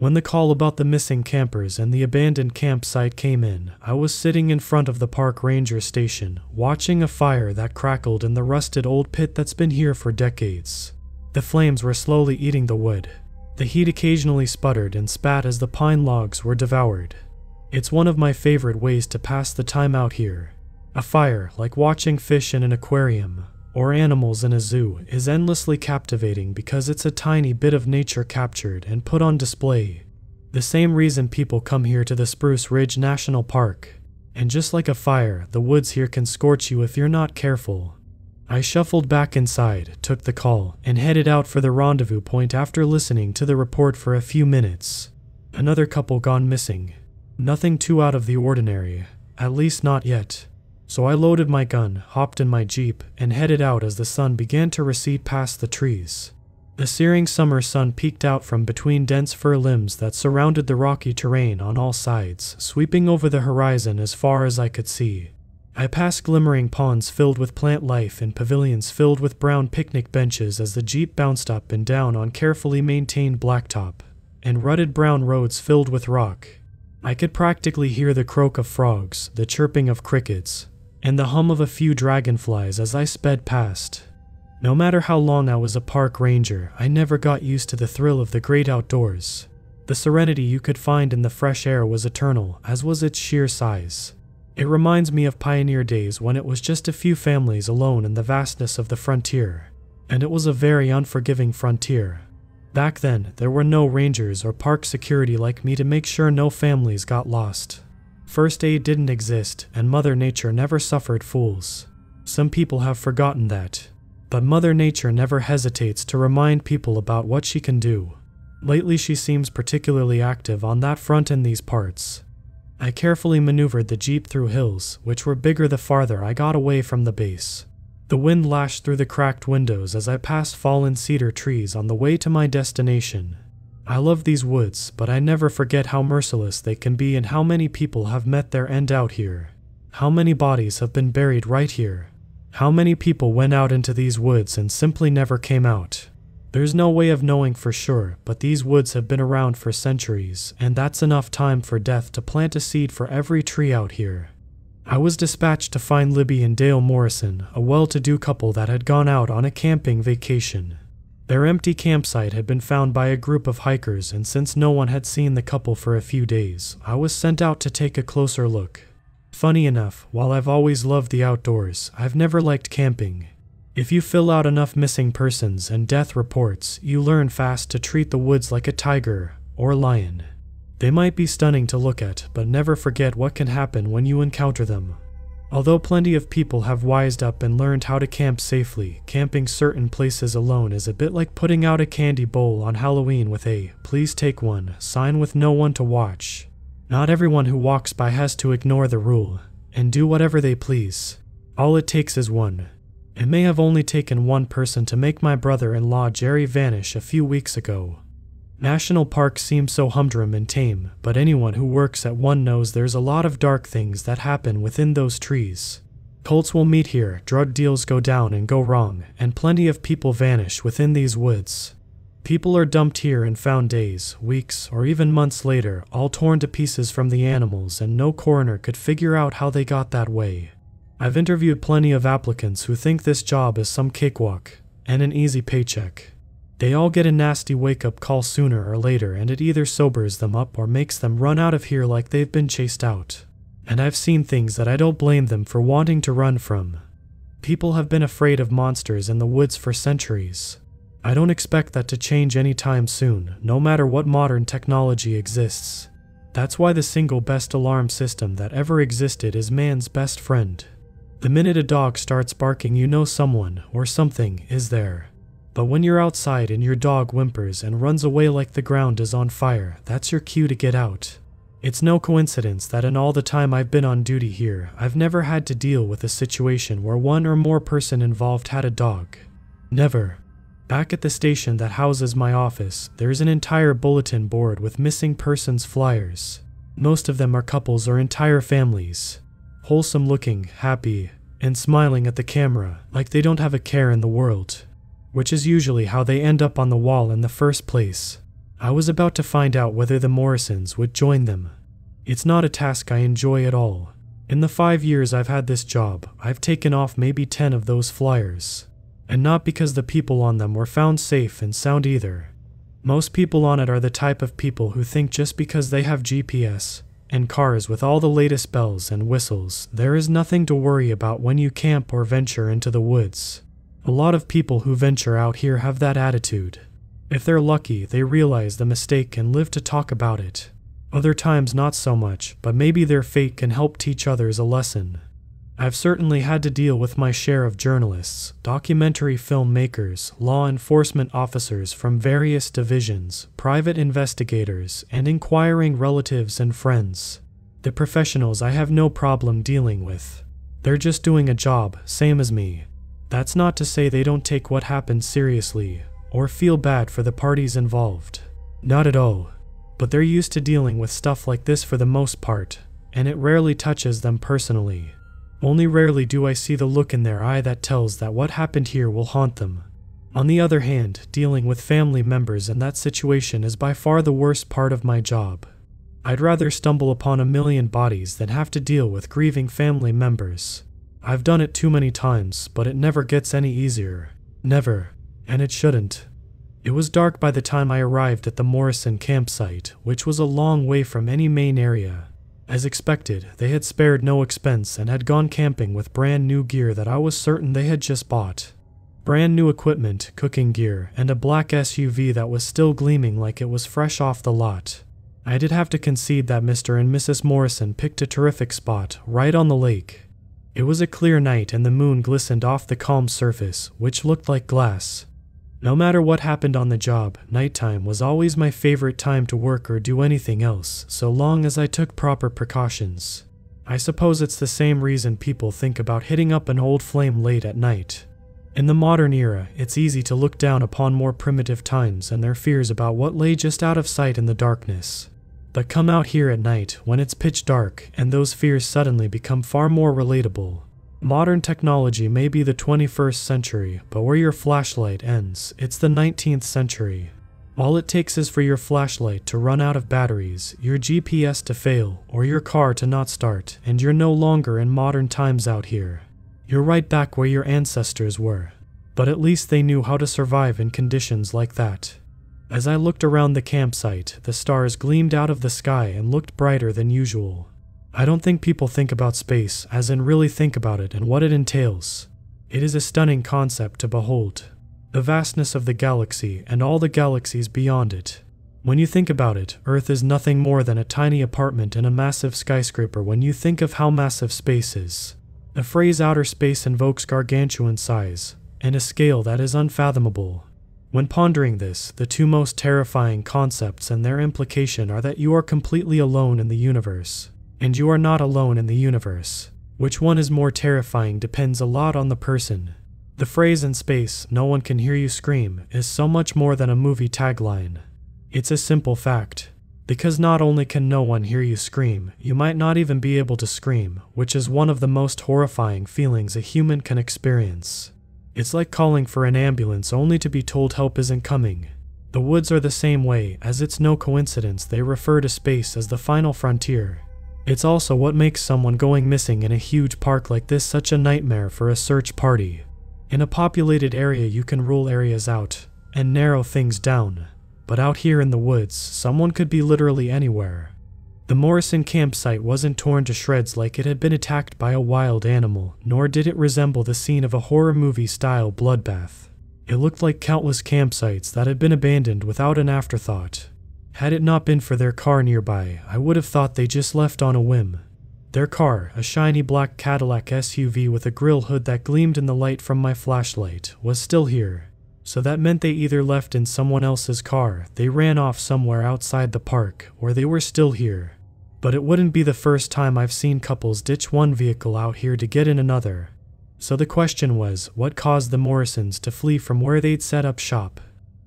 When the call about the missing campers and the abandoned campsite came in, I was sitting in front of the park ranger station, watching a fire that crackled in the rusted old pit that's been here for decades. The flames were slowly eating the wood. The heat occasionally sputtered and spat as the pine logs were devoured. It's one of my favorite ways to pass the time out here. A fire, like watching fish in an aquarium, or animals in a zoo, is endlessly captivating because it's a tiny bit of nature captured and put on display. The same reason people come here to the Spruce Ridge National Park. And just like a fire, the woods here can scorch you if you're not careful. I shuffled back inside, took the call, and headed out for the rendezvous point after listening to the report for a few minutes. Another couple gone missing. Nothing too out of the ordinary, at least not yet. So I loaded my gun, hopped in my Jeep, and headed out as the sun began to recede past the trees. The searing summer sun peeked out from between dense fir limbs that surrounded the rocky terrain on all sides, sweeping over the horizon as far as I could see. I passed glimmering ponds filled with plant life and pavilions filled with brown picnic benches as the Jeep bounced up and down on carefully maintained blacktop, and rutted brown roads filled with rock. I could practically hear the croak of frogs, the chirping of crickets, and the hum of a few dragonflies as I sped past. No matter how long I was a park ranger, I never got used to the thrill of the great outdoors. The serenity you could find in the fresh air was eternal, as was its sheer size. It reminds me of pioneer days when it was just a few families alone in the vastness of the frontier. And it was a very unforgiving frontier. Back then, there were no rangers or park security like me to make sure no families got lost. First aid didn't exist, and Mother Nature never suffered fools. Some people have forgotten that, but Mother Nature never hesitates to remind people about what she can do. Lately she seems particularly active on that front in these parts. I carefully maneuvered the Jeep through hills, which were bigger the farther I got away from the base. The wind lashed through the cracked windows as I passed fallen cedar trees on the way to my destination. I love these woods, but I never forget how merciless they can be and how many people have met their end out here. How many bodies have been buried right here. How many people went out into these woods and simply never came out. There's no way of knowing for sure, but these woods have been around for centuries, and that's enough time for death to plant a seed for every tree out here. I was dispatched to find Libby and Dale Morrison, a well-to-do couple that had gone out on a camping vacation. Their empty campsite had been found by a group of hikers, and since no one had seen the couple for a few days, I was sent out to take a closer look. Funny enough, while I've always loved the outdoors, I've never liked camping. If you fill out enough missing persons and death reports, you learn fast to treat the woods like a tiger or lion. They might be stunning to look at, but never forget what can happen when you encounter them. Although plenty of people have wised up and learned how to camp safely, camping certain places alone is a bit like putting out a candy bowl on Halloween with a "please take one" sign with no one to watch. Not everyone who walks by has to ignore the rule and do whatever they please. All it takes is one. It may have only taken one person to make my brother-in-law Jerry vanish a few weeks ago. National parks seem so humdrum and tame, but anyone who works at one knows there's a lot of dark things that happen within those trees. Cults will meet here, drug deals go down and go wrong, and plenty of people vanish within these woods. People are dumped here and found days, weeks, or even months later, all torn to pieces from the animals, and no coroner could figure out how they got that way. I've interviewed plenty of applicants who think this job is some cakewalk and an easy paycheck. They all get a nasty wake-up call sooner or later, and it either sobers them up or makes them run out of here like they've been chased out. And I've seen things that I don't blame them for wanting to run from. People have been afraid of monsters in the woods for centuries. I don't expect that to change anytime soon, no matter what modern technology exists. That's why the single best alarm system that ever existed is man's best friend. The minute a dog starts barking, you know someone or something is there. But when you're outside and your dog whimpers and runs away like the ground is on fire, that's your cue to get out. It's no coincidence that in all the time I've been on duty here, I've never had to deal with a situation where one or more person involved had a dog. Never. Back at the station that houses my office, there's an entire bulletin board with missing persons flyers. Most of them are couples or entire families. Wholesome looking, happy, and smiling at the camera like they don't have a care in the world. Which is usually how they end up on the wall in the first place. I was about to find out whether the Morrisons would join them. It's not a task I enjoy at all. In the 5 years I've had this job, I've taken off maybe 10 of those flyers. And not because the people on them were found safe and sound either. Most people on it are the type of people who think just because they have GPS and cars with all the latest bells and whistles, there is nothing to worry about when you camp or venture into the woods. A lot of people who venture out here have that attitude. If they're lucky, they realize the mistake and live to talk about it. Other times not so much, but maybe their fate can help teach others a lesson. I've certainly had to deal with my share of journalists, documentary filmmakers, law enforcement officers from various divisions, private investigators, and inquiring relatives and friends. The professionals I have no problem dealing with. They're just doing a job, same as me. That's not to say they don't take what happened seriously, or feel bad for the parties involved. Not at all. But they're used to dealing with stuff like this for the most part, and it rarely touches them personally. Only rarely do I see the look in their eye that tells that what happened here will haunt them. On the other hand, dealing with family members in that situation is by far the worst part of my job. I'd rather stumble upon a million bodies than have to deal with grieving family members. I've done it too many times, but it never gets any easier. Never. And it shouldn't. It was dark by the time I arrived at the Morrison campsite, which was a long way from any main area. As expected, they had spared no expense and had gone camping with brand new gear that I was certain they had just bought. Brand new equipment, cooking gear, and a black SUV that was still gleaming like it was fresh off the lot. I did have to concede that Mr. and Mrs. Morrison picked a terrific spot, right on the lake. It was a clear night and the moon glistened off the calm surface, which looked like glass. No matter what happened on the job, nighttime was always my favorite time to work or do anything else, so long as I took proper precautions. I suppose it's the same reason people think about hitting up an old flame late at night. In the modern era, it's easy to look down upon more primitive times and their fears about what lay just out of sight in the darkness. But come out here at night, when it's pitch dark, and those fears suddenly become far more relatable. Modern technology may be the 21st century, but where your flashlight ends, it's the 19th century. All it takes is for your flashlight to run out of batteries, your GPS to fail, or your car to not start, and you're no longer in modern times out here. You're right back where your ancestors were. But at least they knew how to survive in conditions like that. As I looked around the campsite, the stars gleamed out of the sky and looked brighter than usual. I don't think people think about space, as in really think about it and what it entails. It is a stunning concept to behold. The vastness of the galaxy and all the galaxies beyond it. When you think about it, Earth is nothing more than a tiny apartment in a massive skyscraper when you think of how massive space is. The phrase outer space invokes gargantuan size, and a scale that is unfathomable. When pondering this, the two most terrifying concepts and their implication are that you are completely alone in the universe. And you are not alone in the universe. Which one is more terrifying depends a lot on the person. The phrase in space, "no one can hear you scream," is so much more than a movie tagline. It's a simple fact. Because not only can no one hear you scream, you might not even be able to scream, which is one of the most horrifying feelings a human can experience. It's like calling for an ambulance only to be told help isn't coming. The woods are the same way, as it's no coincidence they refer to space as the final frontier. It's also what makes someone going missing in a huge park like this such a nightmare for a search party. In a populated area you can rule areas out, and narrow things down, but out here in the woods, someone could be literally anywhere. The Morrison campsite wasn't torn to shreds like it had been attacked by a wild animal, nor did it resemble the scene of a horror movie-style bloodbath. It looked like countless campsites that had been abandoned without an afterthought. Had it not been for their car nearby, I would have thought they just left on a whim. Their car, a shiny black Cadillac SUV with a grill hood that gleamed in the light from my flashlight, was still here. So that meant they either left in someone else's car, they ran off somewhere outside the park, or they were still here. But it wouldn't be the first time I've seen couples ditch one vehicle out here to get in another. So the question was, what caused the Morrisons to flee from where they'd set up shop?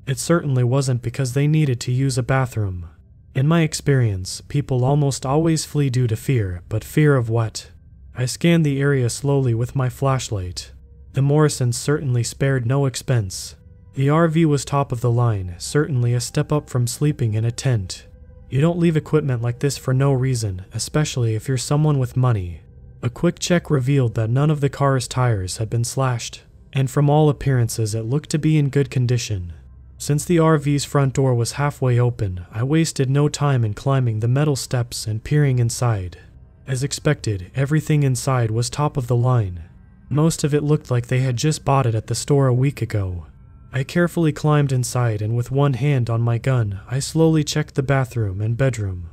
It certainly wasn't because they needed to use a bathroom. In my experience, people almost always flee due to fear, but fear of what? I scanned the area slowly with my flashlight. The Morrisons certainly spared no expense. The RV was top of the line, certainly a step up from sleeping in a tent. You don't leave equipment like this for no reason, especially if you're someone with money. A quick check revealed that none of the car's tires had been slashed, and from all appearances it looked to be in good condition. Since the RV's front door was halfway open, I wasted no time in climbing the metal steps and peering inside. As expected, everything inside was top of the line. Most of it looked like they had just bought it at the store a week ago. I carefully climbed inside, and with one hand on my gun, I slowly checked the bathroom and bedroom.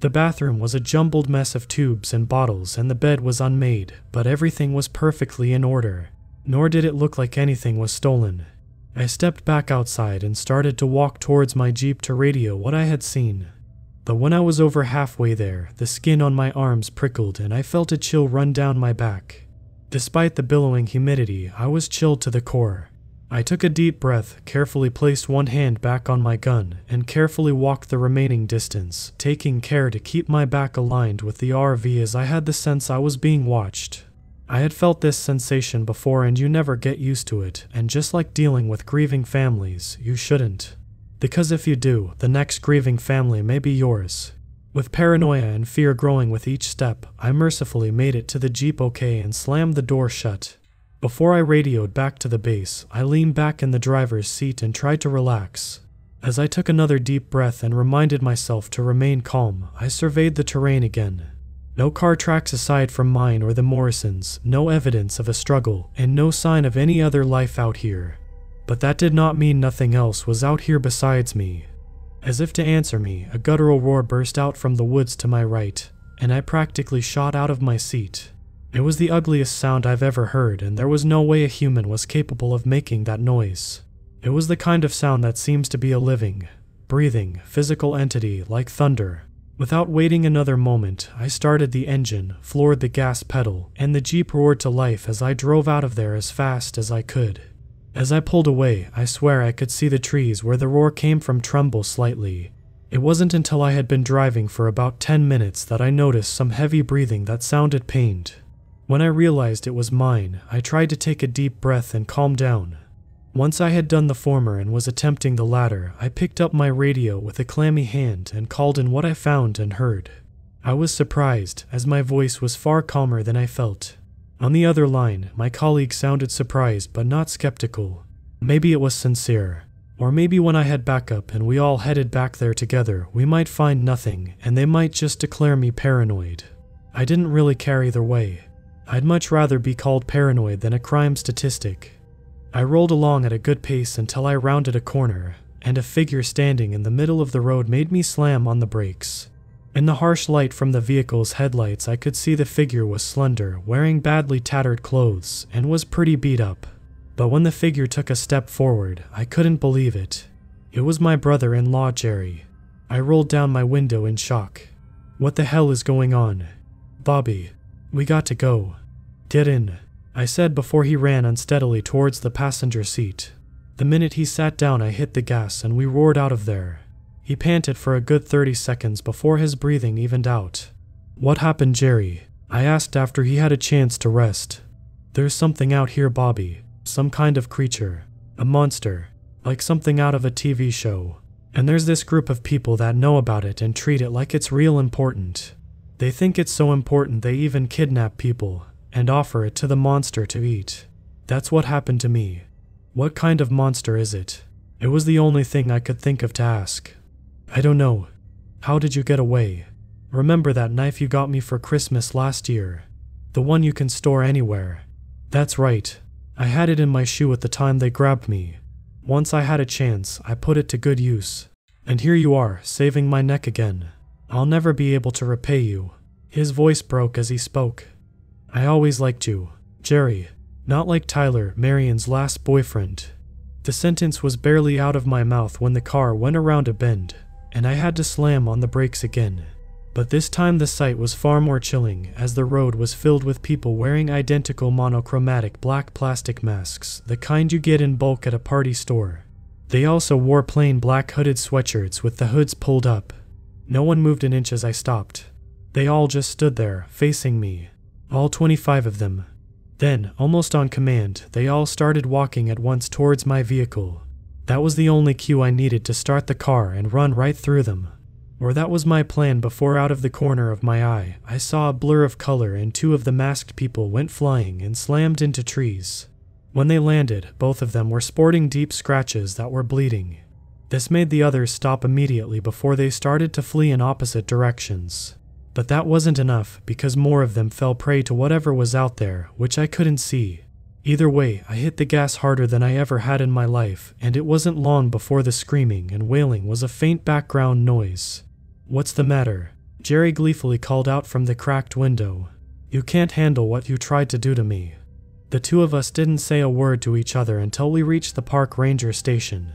The bathroom was a jumbled mess of tubes and bottles, and the bed was unmade, but everything was perfectly in order. Nor did it look like anything was stolen. I stepped back outside and started to walk towards my Jeep to radio what I had seen. But when I was over halfway there, the skin on my arms prickled and I felt a chill run down my back. Despite the billowing humidity, I was chilled to the core. I took a deep breath, carefully placed one hand back on my gun, and carefully walked the remaining distance, taking care to keep my back aligned with the RV as I had the sense I was being watched. I had felt this sensation before and you never get used to it, and just like dealing with grieving families, you shouldn't. Because if you do, the next grieving family may be yours. With paranoia and fear growing with each step, I mercifully made it to the Jeep okay and slammed the door shut. Before I radioed back to the base, I leaned back in the driver's seat and tried to relax. As I took another deep breath and reminded myself to remain calm, I surveyed the terrain again. No car tracks aside from mine or the Morrisons, no evidence of a struggle, and no sign of any other life out here. But that did not mean nothing else was out here besides me. As if to answer me, a guttural roar burst out from the woods to my right, and I practically shot out of my seat. It was the ugliest sound I've ever heard, and there was no way a human was capable of making that noise. It was the kind of sound that seems to be a living, breathing, physical entity like thunder. Without waiting another moment, I started the engine, floored the gas pedal, and the Jeep roared to life as I drove out of there as fast as I could. As I pulled away, I swear I could see the trees where the roar came from tremble slightly. It wasn't until I had been driving for about 10 minutes that I noticed some heavy breathing that sounded pained. When I realized it was mine, I tried to take a deep breath and calm down. Once I had done the former and was attempting the latter, I picked up my radio with a clammy hand and called in what I found and heard. I was surprised, as my voice was far calmer than I felt. On the other line, my colleague sounded surprised but not skeptical. Maybe it was sincere. Or maybe when I had backup and we all headed back there together, we might find nothing and they might just declare me paranoid. I didn't really care either way. I'd much rather be called paranoid than a crime statistic. I rolled along at a good pace until I rounded a corner, and a figure standing in the middle of the road made me slam on the brakes. In the harsh light from the vehicle's headlights, I could see the figure was slender, wearing badly tattered clothes, and was pretty beat up. But when the figure took a step forward, I couldn't believe it. It was my brother-in-law, Jerry. I rolled down my window in shock. What the hell is going on? Bobby, we got to go. Get in, I said before he ran unsteadily towards the passenger seat. The minute he sat down, I hit the gas and we roared out of there. He panted for a good 30 seconds before his breathing evened out. "What happened, Jerry?" I asked after he had a chance to rest. "There's something out here, Bobby. Some kind of creature. A monster. Like something out of a TV show. And there's this group of people that know about it and treat it like it's real important. They think it's so important they even kidnap people and offer it to the monster to eat. That's what happened to me." "What kind of monster is it?" It was the only thing I could think of to ask. "I don't know. How did you get away? Remember that knife you got me for Christmas last year? The one you can store anywhere?" "That's right. I had it in my shoe at the time they grabbed me. Once I had a chance, I put it to good use. And here you are, saving my neck again. I'll never be able to repay you." His voice broke as he spoke. "I always liked you, Jerry. Not like Tyler, Marion's last boyfriend." The sentence was barely out of my mouth when the car went around a bend, and I had to slam on the brakes again. But this time the sight was far more chilling, as the road was filled with people wearing identical monochromatic black plastic masks, the kind you get in bulk at a party store. They also wore plain black hooded sweatshirts with the hoods pulled up. No one moved an inch as I stopped. They all just stood there, facing me. All 25 of them. Then, almost on command, they all started walking at once towards my vehicle. That was the only cue I needed to start the car and run right through them. Or that was my plan before out of the corner of my eye, I saw a blur of color and two of the masked people went flying and slammed into trees. When they landed, both of them were sporting deep scratches that were bleeding. This made the others stop immediately before they started to flee in opposite directions. But that wasn't enough because more of them fell prey to whatever was out there, which I couldn't see. Either way, I hit the gas harder than I ever had in my life, and it wasn't long before the screaming and wailing was a faint background noise. "What's the matter?" Jerry gleefully called out from the cracked window. "You can't handle what you tried to do to me." The two of us didn't say a word to each other until we reached the park ranger station.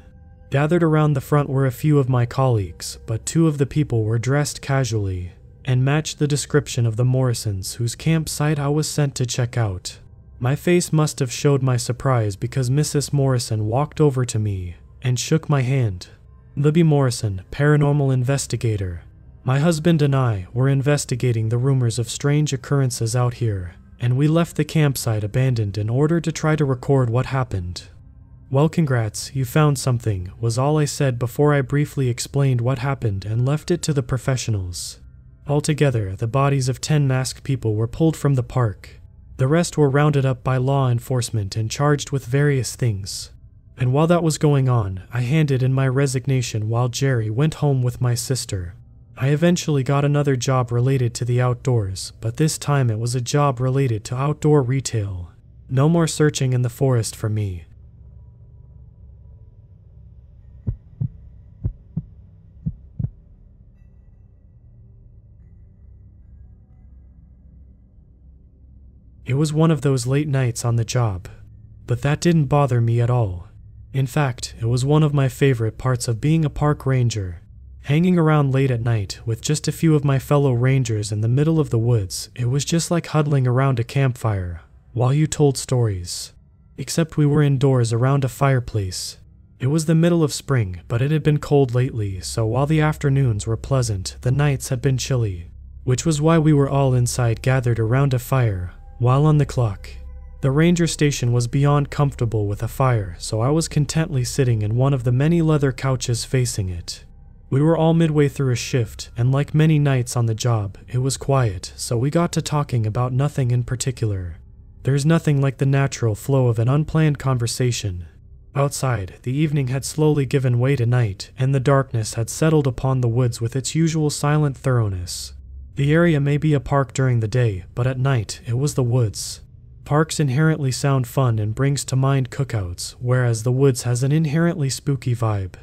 Gathered around the front were a few of my colleagues, but two of the people were dressed casually, and matched the description of the Morrisons whose campsite I was sent to check out. My face must have showed my surprise because Mrs. Morrison walked over to me and shook my hand. "Libby Morrison, paranormal investigator. My husband and I were investigating the rumors of strange occurrences out here, and we left the campsite abandoned in order to try to record what happened." "Well, congrats, you found something," was all I said before I briefly explained what happened and left it to the professionals. Altogether, the bodies of 10 masked people were pulled from the park. The rest were rounded up by law enforcement and charged with various things. And while that was going on, I handed in my resignation while Jerry went home with my sister. I eventually got another job related to the outdoors, but this time it was a job related to outdoor retail. No more searching in the forest for me. It was one of those late nights on the job, but that didn't bother me at all. In fact, it was one of my favorite parts of being a park ranger. Hanging around late at night with just a few of my fellow rangers in the middle of the woods, it was just like huddling around a campfire while you told stories. Except we were indoors around a fireplace. It was the middle of spring, but it had been cold lately, so while the afternoons were pleasant, the nights had been chilly, which was why we were all inside gathered around a fire, while on the clock. The ranger station was beyond comfortable with a fire, so I was contently sitting in one of the many leather couches facing it. We were all midway through a shift, and like many nights on the job, it was quiet, so we got to talking about nothing in particular. There's nothing like the natural flow of an unplanned conversation. Outside, the evening had slowly given way to night, and the darkness had settled upon the woods with its usual silent thoroughness. The area may be a park during the day, but at night, it was the woods. Parks inherently sound fun and brings to mind cookouts, whereas the woods has an inherently spooky vibe.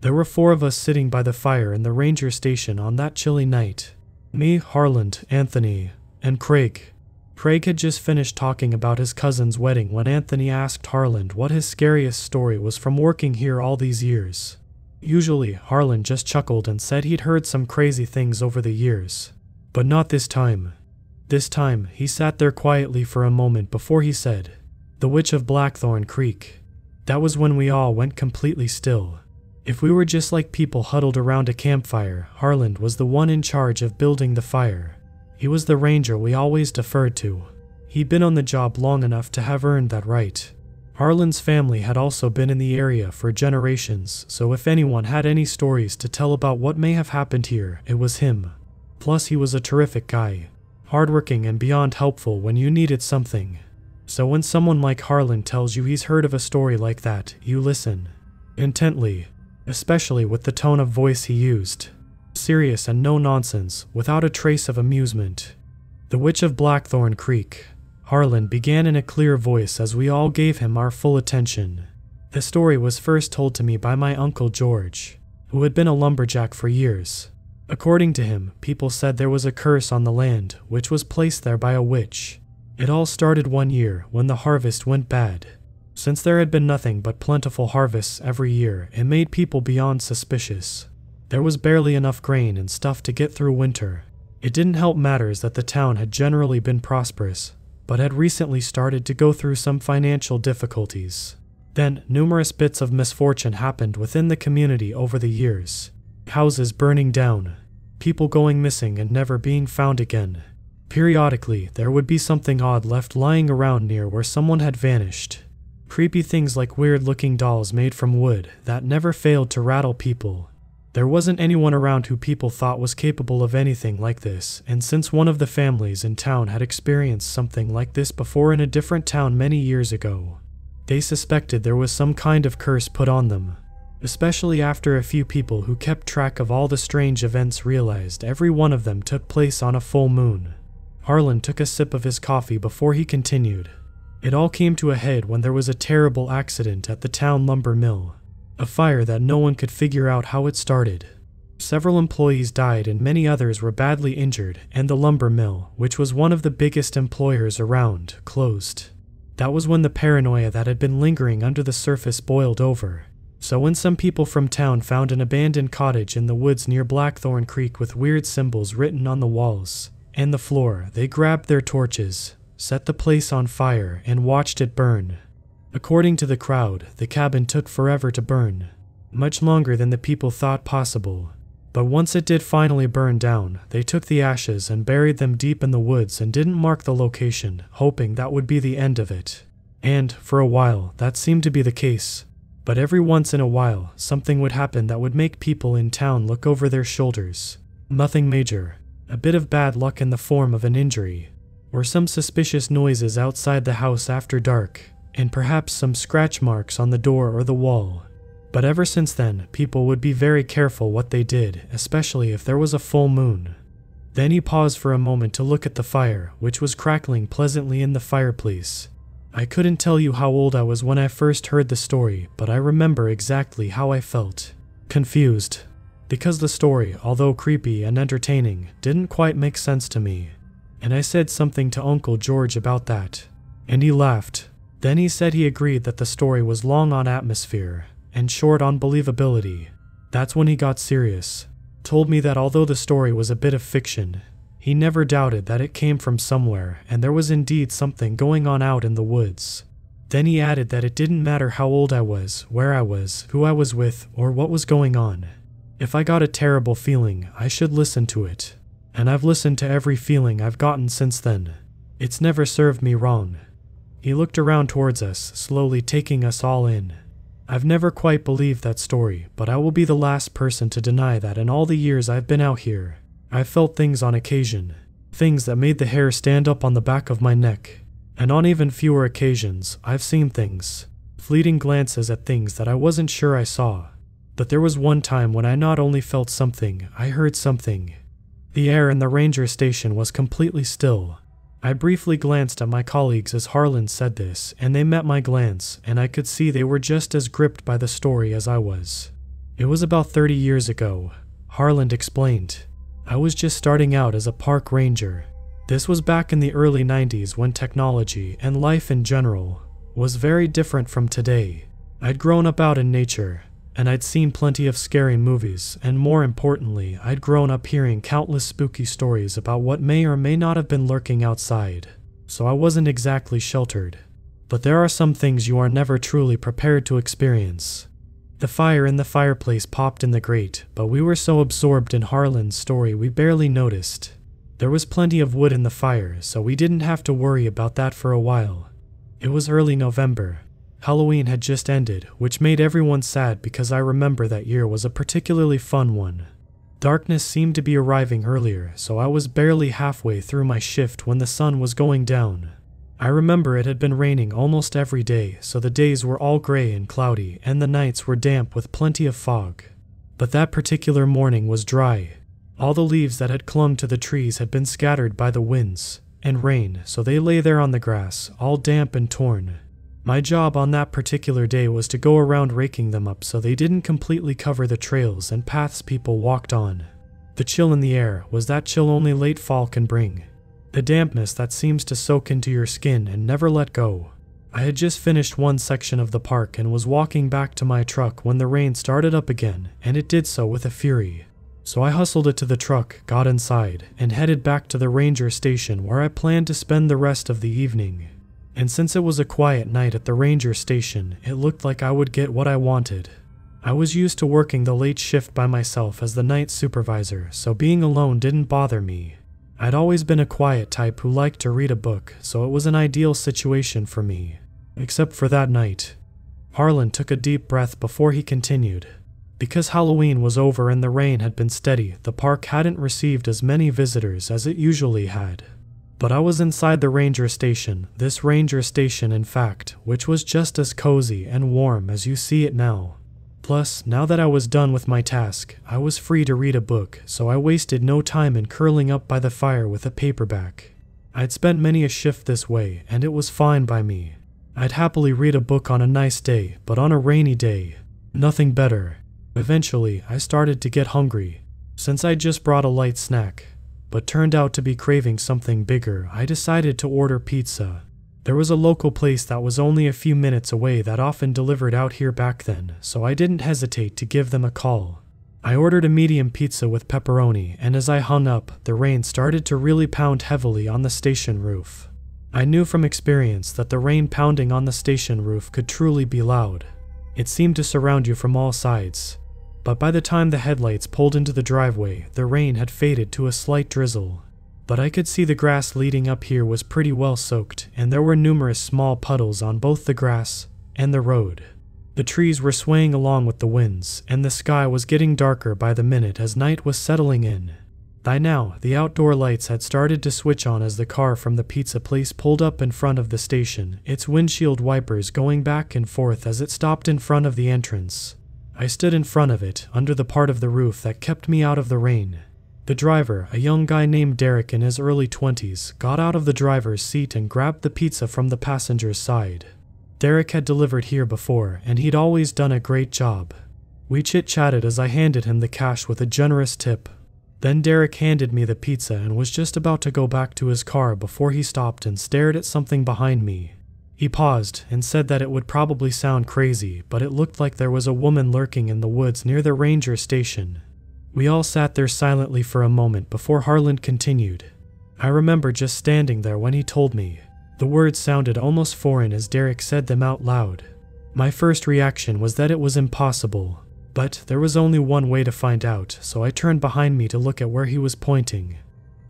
There were 4 of us sitting by the fire in the ranger station on that chilly night. Me, Harlan, Anthony, and Craig. Craig had just finished talking about his cousin's wedding when Anthony asked Harlan what his scariest story was from working here all these years. Usually, Harlan just chuckled and said he'd heard some crazy things over the years. But not this time. This time, he sat there quietly for a moment before he said, "The Witch of Blackthorn Creek." That was when we all went completely still. If we were just like people huddled around a campfire, Harlan was the one in charge of building the fire. He was the ranger we always deferred to. He'd been on the job long enough to have earned that right. Harlan's family had also been in the area for generations, so if anyone had any stories to tell about what may have happened here, it was him. Plus, he was a terrific guy, hardworking and beyond helpful when you needed something. So when someone like Harlan tells you he's heard of a story like that, you listen intently. Especially with the tone of voice he used. Serious and no nonsense, without a trace of amusement. "The Witch of Blackthorn Creek," Harlan began in a clear voice as we all gave him our full attention. The story was first told to me by my Uncle George, who had been a lumberjack for years. According to him, people said there was a curse on the land, which was placed there by a witch. It all started one year when the harvest went bad. Since there had been nothing but plentiful harvests every year, it made people beyond suspicious. There was barely enough grain and stuff to get through winter. It didn't help matters that the town had generally been prosperous, but had recently started to go through some financial difficulties. Then, numerous bits of misfortune happened within the community over the years. Houses burning down, people going missing and never being found again. Periodically, there would be something odd left lying around near where someone had vanished. Creepy things like weird-looking dolls made from wood that never failed to rattle people. There wasn't anyone around who people thought was capable of anything like this, and since one of the families in town had experienced something like this before in a different town many years ago, they suspected there was some kind of curse put on them, especially after a few people who kept track of all the strange events realized every one of them took place on a full moon. Harlan took a sip of his coffee before he continued. It all came to a head when there was a terrible accident at the town lumber mill. A fire that no one could figure out how it started. Several employees died and many others were badly injured, and the lumber mill, which was one of the biggest employers around, closed. That was when the paranoia that had been lingering under the surface boiled over. So when some people from town found an abandoned cottage in the woods near Blackthorn Creek with weird symbols written on the walls and the floor, they grabbed their torches, set the place on fire, and watched it burn. According to the crowd, the cabin took forever to burn, much longer than the people thought possible. But once it did finally burn down, they took the ashes and buried them deep in the woods and didn't mark the location, hoping that would be the end of it. And, for a while, that seemed to be the case. But every once in a while, something would happen that would make people in town look over their shoulders. Nothing major, a bit of bad luck in the form of an injury, or some suspicious noises outside the house after dark, and perhaps some scratch marks on the door or the wall. But ever since then, people would be very careful what they did, especially if there was a full moon. Then he paused for a moment to look at the fire, which was crackling pleasantly in the fireplace. I couldn't tell you how old I was when I first heard the story, but I remember exactly how I felt. Confused. Because the story, although creepy and entertaining, didn't quite make sense to me. And I said something to Uncle George about that. And he laughed. Then he said he agreed that the story was long on atmosphere, and short on believability. That's when he got serious. Told me that although the story was a bit of fiction, he never doubted that it came from somewhere, and there was indeed something going on out in the woods. Then he added that it didn't matter how old I was, where I was, who I was with, or what was going on. If I got a terrible feeling, I should listen to it. And I've listened to every feeling I've gotten since then. It's never served me wrong. He looked around towards us, slowly taking us all in. I've never quite believed that story, but I will be the last person to deny that in all the years I've been out here, I've felt things on occasion. Things that made the hair stand up on the back of my neck. And on even fewer occasions, I've seen things. Fleeting glances at things that I wasn't sure I saw. But there was one time when I not only felt something, I heard something. The air in the ranger station was completely still. I briefly glanced at my colleagues as Harlan said this, and they met my glance, and I could see they were just as gripped by the story as I was. It was about 30 years ago. Harlan explained. I was just starting out as a park ranger. This was back in the early 90s when technology, and life in general, was very different from today. I'd grown up out in nature, and I'd seen plenty of scary movies, and more importantly, I'd grown up hearing countless spooky stories about what may or may not have been lurking outside, so I wasn't exactly sheltered. But there are some things you are never truly prepared to experience. The fire in the fireplace popped in the grate, but we were so absorbed in Harlan's story we barely noticed. There was plenty of wood in the fire, so we didn't have to worry about that for a while. It was early November. Halloween had just ended, which made everyone sad because I remember that year was a particularly fun one. Darkness seemed to be arriving earlier, so I was barely halfway through my shift when the sun was going down. I remember it had been raining almost every day, so the days were all gray and cloudy, and the nights were damp with plenty of fog. But that particular morning was dry. All the leaves that had clung to the trees had been scattered by the winds and rain, so they lay there on the grass, all damp and torn. My job on that particular day was to go around raking them up so they didn't completely cover the trails and paths people walked on. The chill in the air was that chill only late fall can bring. The dampness that seems to soak into your skin and never let go. I had just finished one section of the park and was walking back to my truck when the rain started up again, and it did so with a fury. So I hustled it to the truck, got inside, and headed back to the ranger station where I planned to spend the rest of the evening. And since it was a quiet night at the ranger station, it looked like I would get what I wanted. I was used to working the late shift by myself as the night supervisor, so being alone didn't bother me. I'd always been a quiet type who liked to read a book, so it was an ideal situation for me. Except for that night. Harlan took a deep breath before he continued. Because Halloween was over and the rain had been steady, the park hadn't received as many visitors as it usually had. But I was inside the ranger station, this ranger station in fact, which was just as cozy and warm as you see it now. Plus, now that I was done with my task, I was free to read a book, so I wasted no time in curling up by the fire with a paperback. I'd spent many a shift this way, and it was fine by me. I'd happily read a book on a nice day, but on a rainy day, nothing better. Eventually, I started to get hungry, since I'd just brought a light snack, but turned out to be craving something bigger. I decided to order pizza. There was a local place that was only a few minutes away that often delivered out here back then, so I didn't hesitate to give them a call. I ordered a medium pizza with pepperoni, and as I hung up, the rain started to really pound heavily on the station roof. I knew from experience that the rain pounding on the station roof could truly be loud. It seemed to surround you from all sides. But by the time the headlights pulled into the driveway, the rain had faded to a slight drizzle. But I could see the grass leading up here was pretty well soaked, and there were numerous small puddles on both the grass and the road. The trees were swaying along with the winds, and the sky was getting darker by the minute as night was settling in. By now, the outdoor lights had started to switch on as the car from the pizza place pulled up in front of the station, its windshield wipers going back and forth as it stopped in front of the entrance. I stood in front of it, under the part of the roof that kept me out of the rain. The driver, a young guy named Derek in his early 20s, got out of the driver's seat and grabbed the pizza from the passenger's side. Derek had delivered here before, and he'd always done a great job. We chit-chatted as I handed him the cash with a generous tip. Then Derek handed me the pizza and was just about to go back to his car before he stopped and stared at something behind me. He paused and said that it would probably sound crazy, but it looked like there was a woman lurking in the woods near the ranger station. We all sat there silently for a moment before Harlan continued. I remember just standing there when he told me. The words sounded almost foreign as Derek said them out loud. My first reaction was that it was impossible, but there was only one way to find out, so I turned behind me to look at where he was pointing.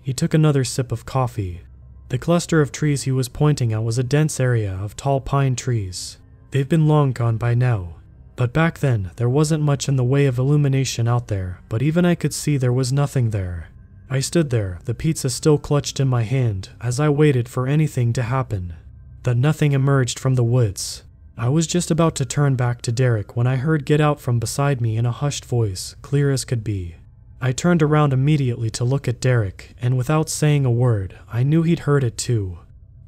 He took another sip of coffee. The cluster of trees he was pointing at was a dense area of tall pine trees. They've been long gone by now. But back then, there wasn't much in the way of illumination out there, but even I could see there was nothing there. I stood there, the pizza still clutched in my hand, as I waited for anything to happen. That nothing emerged from the woods. I was just about to turn back to Derek when I heard "Get out" from beside me in a hushed voice, clear as could be. I turned around immediately to look at Derek, and without saying a word, I knew he'd heard it too.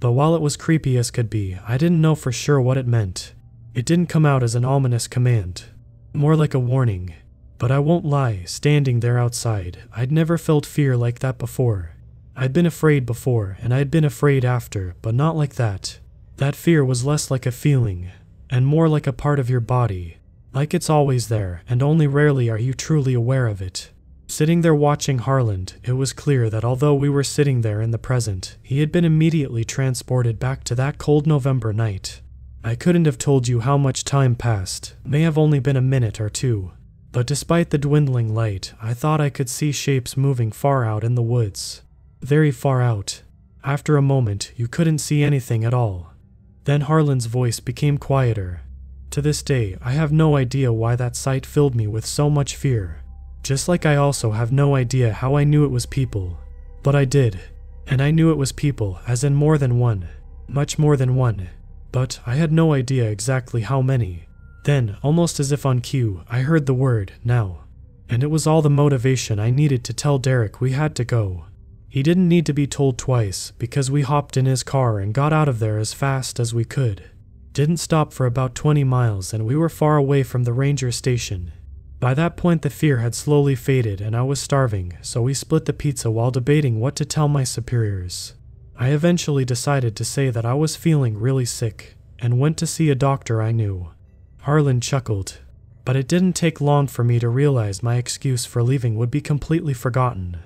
But while it was creepy as could be, I didn't know for sure what it meant. It didn't come out as an ominous command. More like a warning. But I won't lie, standing there outside, I'd never felt fear like that before. I'd been afraid before, and I'd been afraid after, but not like that. That fear was less like a feeling, and more like a part of your body. Like it's always there, and only rarely are you truly aware of it. Sitting there watching Harlan, it was clear that although we were sitting there in the present, he had been immediately transported back to that cold November night. I couldn't have told you how much time passed, may have only been a minute or two, but despite the dwindling light, I thought I could see shapes moving far out in the woods. Very far out. After a moment, you couldn't see anything at all. Then Harlan's voice became quieter. To this day, I have no idea why that sight filled me with so much fear. Just like I also have no idea how I knew it was people. But I did. And I knew it was people, as in more than one. Much more than one. But I had no idea exactly how many. Then, almost as if on cue, I heard the word, "now." And it was all the motivation I needed to tell Derek we had to go. He didn't need to be told twice, because we hopped in his car and got out of there as fast as we could. Didn't stop for about 20 miles and we were far away from the ranger station. By that point the fear had slowly faded and I was starving, so we split the pizza while debating what to tell my superiors. I eventually decided to say that I was feeling really sick, and went to see a doctor I knew. Harlan chuckled. But it didn't take long for me to realize my excuse for leaving would be completely forgotten.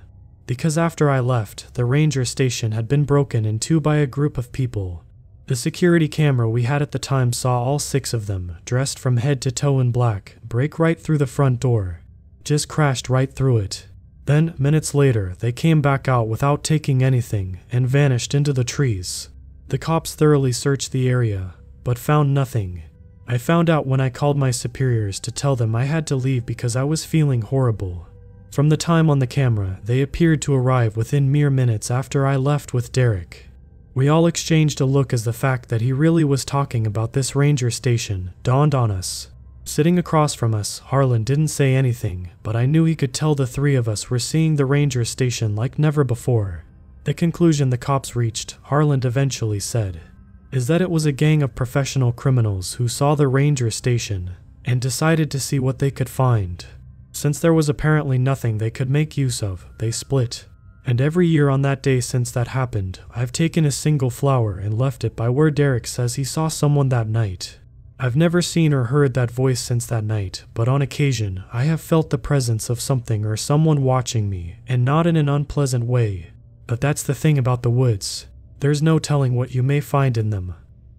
Because after I left, the ranger station had been broken in two by a group of people. The security camera we had at the time saw all six of them, dressed from head to toe in black, break right through the front door. Just crashed right through it. Then, minutes later, they came back out without taking anything, and vanished into the trees. The cops thoroughly searched the area, but found nothing. I found out when I called my superiors to tell them I had to leave because I was feeling horrible. From the time on the camera, they appeared to arrive within mere minutes after I left with Derek. We all exchanged a look as the fact that he really was talking about this ranger station dawned on us. Sitting across from us, Harlan didn't say anything, but I knew he could tell the three of us were seeing the ranger station like never before. The conclusion the cops reached, Harlan eventually said, is that it was a gang of professional criminals who saw the ranger station and decided to see what they could find. Since there was apparently nothing they could make use of, they split. And every year on that day since that happened, I've taken a single flower and left it by where Derek says he saw someone that night. I've never seen or heard that voice since that night, but on occasion, I have felt the presence of something or someone watching me, and not in an unpleasant way. But that's the thing about the woods. There's no telling what you may find in them.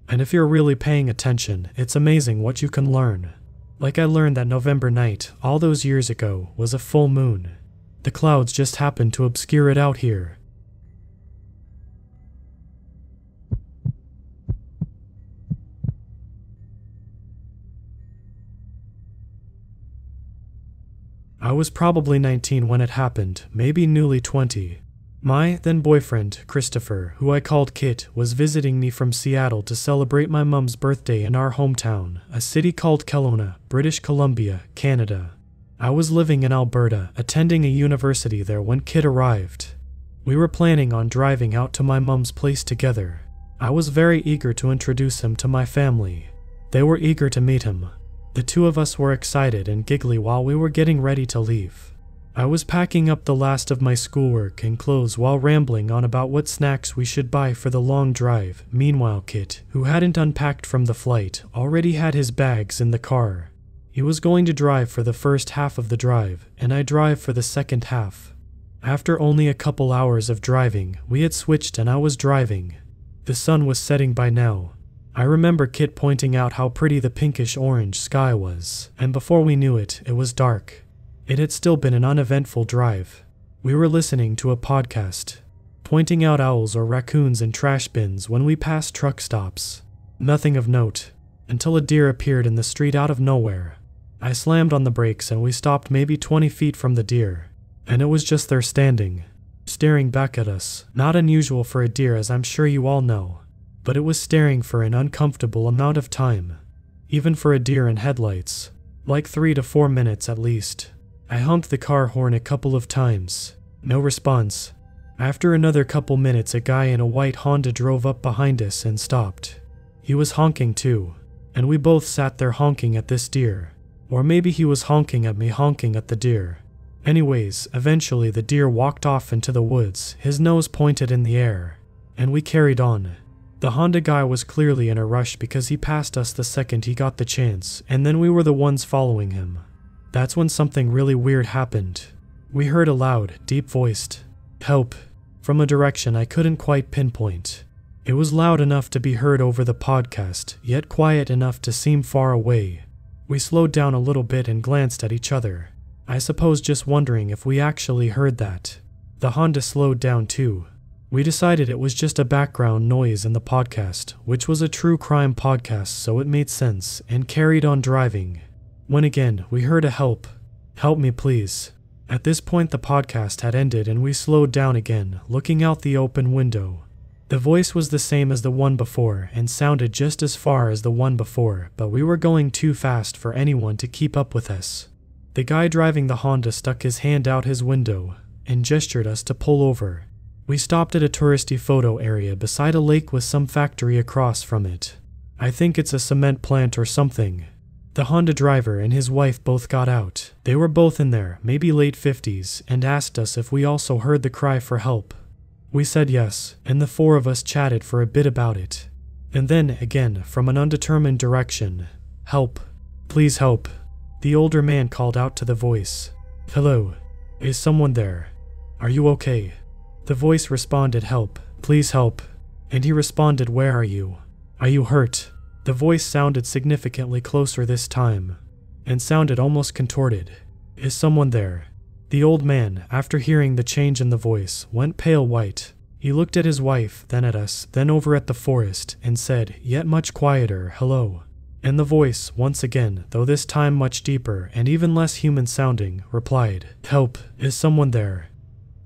And if you're really paying attention, it's amazing what you can learn. Like I learned that November night, all those years ago, was a full moon. The clouds just happened to obscure it out here. I was probably 19 when it happened, maybe newly 20. My then-boyfriend, Christopher, who I called Kit, was visiting me from Seattle to celebrate my mom's birthday in our hometown, a city called Kelowna, British Columbia, Canada. I was living in Alberta, attending a university there when Kit arrived. We were planning on driving out to my mom's place together. I was very eager to introduce him to my family. They were eager to meet him. The two of us were excited and giggly while we were getting ready to leave. I was packing up the last of my schoolwork and clothes while rambling on about what snacks we should buy for the long drive. Meanwhile, Kit, who hadn't unpacked from the flight, already had his bags in the car. He was going to drive for the first half of the drive, and I drive for the second half. After only a couple hours of driving, we had switched and I was driving. The sun was setting by now. I remember Kit pointing out how pretty the pinkish-orange sky was, and before we knew it, it was dark. It had still been an uneventful drive. We were listening to a podcast, pointing out owls or raccoons in trash bins when we passed truck stops. Nothing of note, until a deer appeared in the street out of nowhere. I slammed on the brakes and we stopped maybe 20 feet from the deer, and it was just there standing, staring back at us. Not unusual for a deer, as I'm sure you all know, but it was staring for an uncomfortable amount of time, even for a deer in headlights, like 3 to 4 minutes at least. I honked the car horn a couple of times. No response. After another couple minutes, a guy in a white Honda drove up behind us and stopped. He was honking too, and we both sat there honking at this deer. Or maybe he was honking at me honking at the deer. Anyways, eventually the deer walked off into the woods, his nose pointed in the air, and we carried on. The Honda guy was clearly in a rush because he passed us the second he got the chance, and then we were the ones following him. That's when something really weird happened. We heard a loud, deep-voiced, "Help," from a direction I couldn't quite pinpoint. It was loud enough to be heard over the podcast, yet quiet enough to seem far away. We slowed down a little bit and glanced at each other, I suppose just wondering if we actually heard that. The Honda slowed down too. We decided it was just a background noise in the podcast, which was a true crime podcast, so it made sense, and carried on driving. When again, we heard a "help, help me please." At this point the podcast had ended and we slowed down again, looking out the open window. The voice was the same as the one before and sounded just as far as the one before, but we were going too fast for anyone to keep up with us. The guy driving the Honda stuck his hand out his window and gestured us to pull over. We stopped at a touristy photo area beside a lake with some factory across from it. I think it's a cement plant or something. The Honda driver and his wife both got out. They were both in their maybe late 50s and asked us if we also heard the cry for help. We said yes, and the four of us chatted for a bit about it. And then, again, from an undetermined direction, "Help, please help," the older man called out to the voice. "Hello, is someone there? Are you okay?" The voice responded, "Help, please help," and he responded, "Where are you? Are you hurt?" The voice sounded significantly closer this time, and sounded almost contorted. "Is someone there?" The old man, after hearing the change in the voice, went pale white, He looked at his wife, then at us, then over at the forest, and said, yet much quieter, hello. And the voice, once again, though this time much deeper, and even less human-sounding, replied, help, is someone there?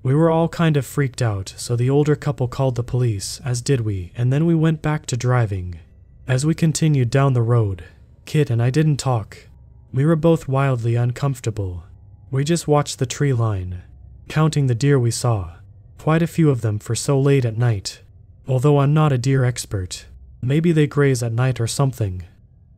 We were all kind of freaked out, so the older couple called the police, as did we, and then we went back to driving. As we continued down the road, Kit and I didn't talk. We were both wildly uncomfortable. We just watched the tree line, counting the deer we saw. Quite a few of them for so late at night. Although I'm not a deer expert. Maybe they graze at night or something.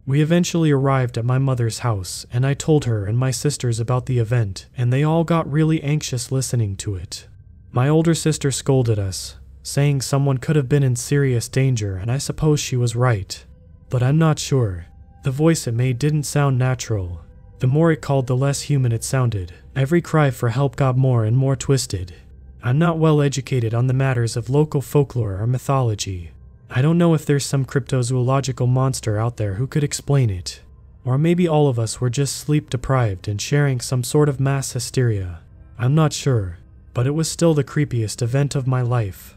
We eventually arrived at my mother's house, and I told her and my sisters about the event, and they all got really anxious listening to it. My older sister scolded us, saying someone could have been in serious danger, and I suppose she was right. But I'm not sure. The voice it made didn't sound natural. The more it called, the less human it sounded. Every cry for help got more and more twisted. I'm not well educated on the matters of local folklore or mythology. I don't know if there's some cryptozoological monster out there who could explain it. Or maybe all of us were just sleep deprived and sharing some sort of mass hysteria. I'm not sure, but it was still the creepiest event of my life.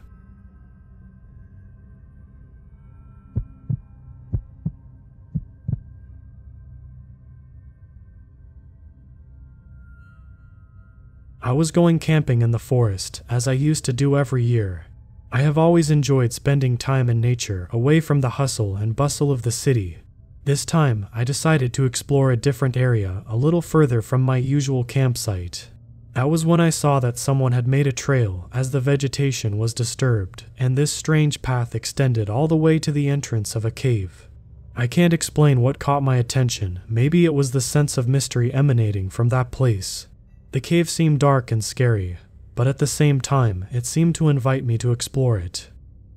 I was going camping in the forest, as I used to do every year. I have always enjoyed spending time in nature, away from the hustle and bustle of the city. This time, I decided to explore a different area, a little further from my usual campsite. That was when I saw that someone had made a trail, as the vegetation was disturbed, and this strange path extended all the way to the entrance of a cave. I can't explain what caught my attention, maybe it was the sense of mystery emanating from that place. The cave seemed dark and scary, but at the same time, it seemed to invite me to explore it.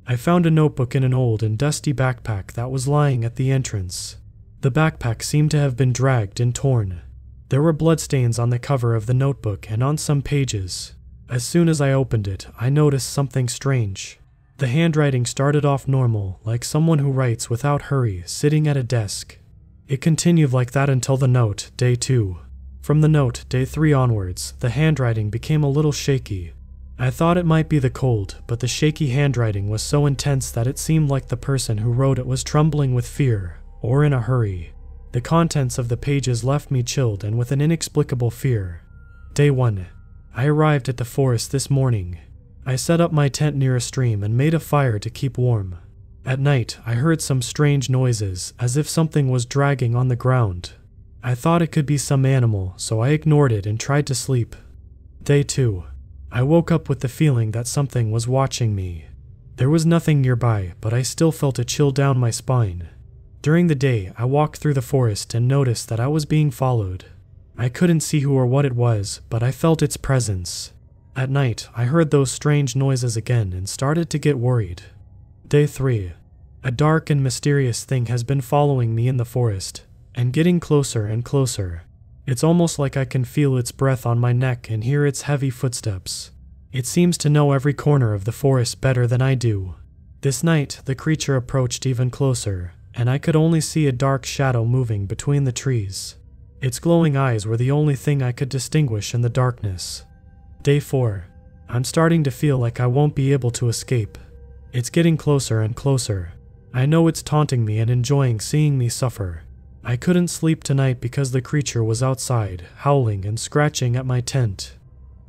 I found a notebook in an old and dusty backpack that was lying at the entrance. The backpack seemed to have been dragged and torn. There were bloodstains on the cover of the notebook and on some pages. As soon as I opened it, I noticed something strange. The handwriting started off normal, like someone who writes without hurry, sitting at a desk. It continued like that until the note, day 2. From the note, day 3 onwards, the handwriting became a little shaky. I thought it might be the cold, but the shaky handwriting was so intense that it seemed like the person who wrote it was trembling with fear, or in a hurry. The contents of the pages left me chilled and with an inexplicable fear. Day 1. I arrived at the forest this morning. I set up my tent near a stream and made a fire to keep warm. At night, I heard some strange noises, as if something was dragging on the ground. I thought it could be some animal, so I ignored it and tried to sleep. Day 2. I woke up with the feeling that something was watching me. There was nothing nearby, but I still felt a chill down my spine. During the day, I walked through the forest and noticed that I was being followed. I couldn't see who or what it was, but I felt its presence. At night, I heard those strange noises again and started to get worried. Day 3. A dark and mysterious thing has been following me in the forest, and getting closer and closer. It's almost like I can feel its breath on my neck and hear its heavy footsteps. It seems to know every corner of the forest better than I do. This night, the creature approached even closer, and I could only see a dark shadow moving between the trees. Its glowing eyes were the only thing I could distinguish in the darkness. Day 4. I'm starting to feel like I won't be able to escape. It's getting closer and closer. I know it's taunting me and enjoying seeing me suffer. I couldn't sleep tonight because the creature was outside, howling and scratching at my tent.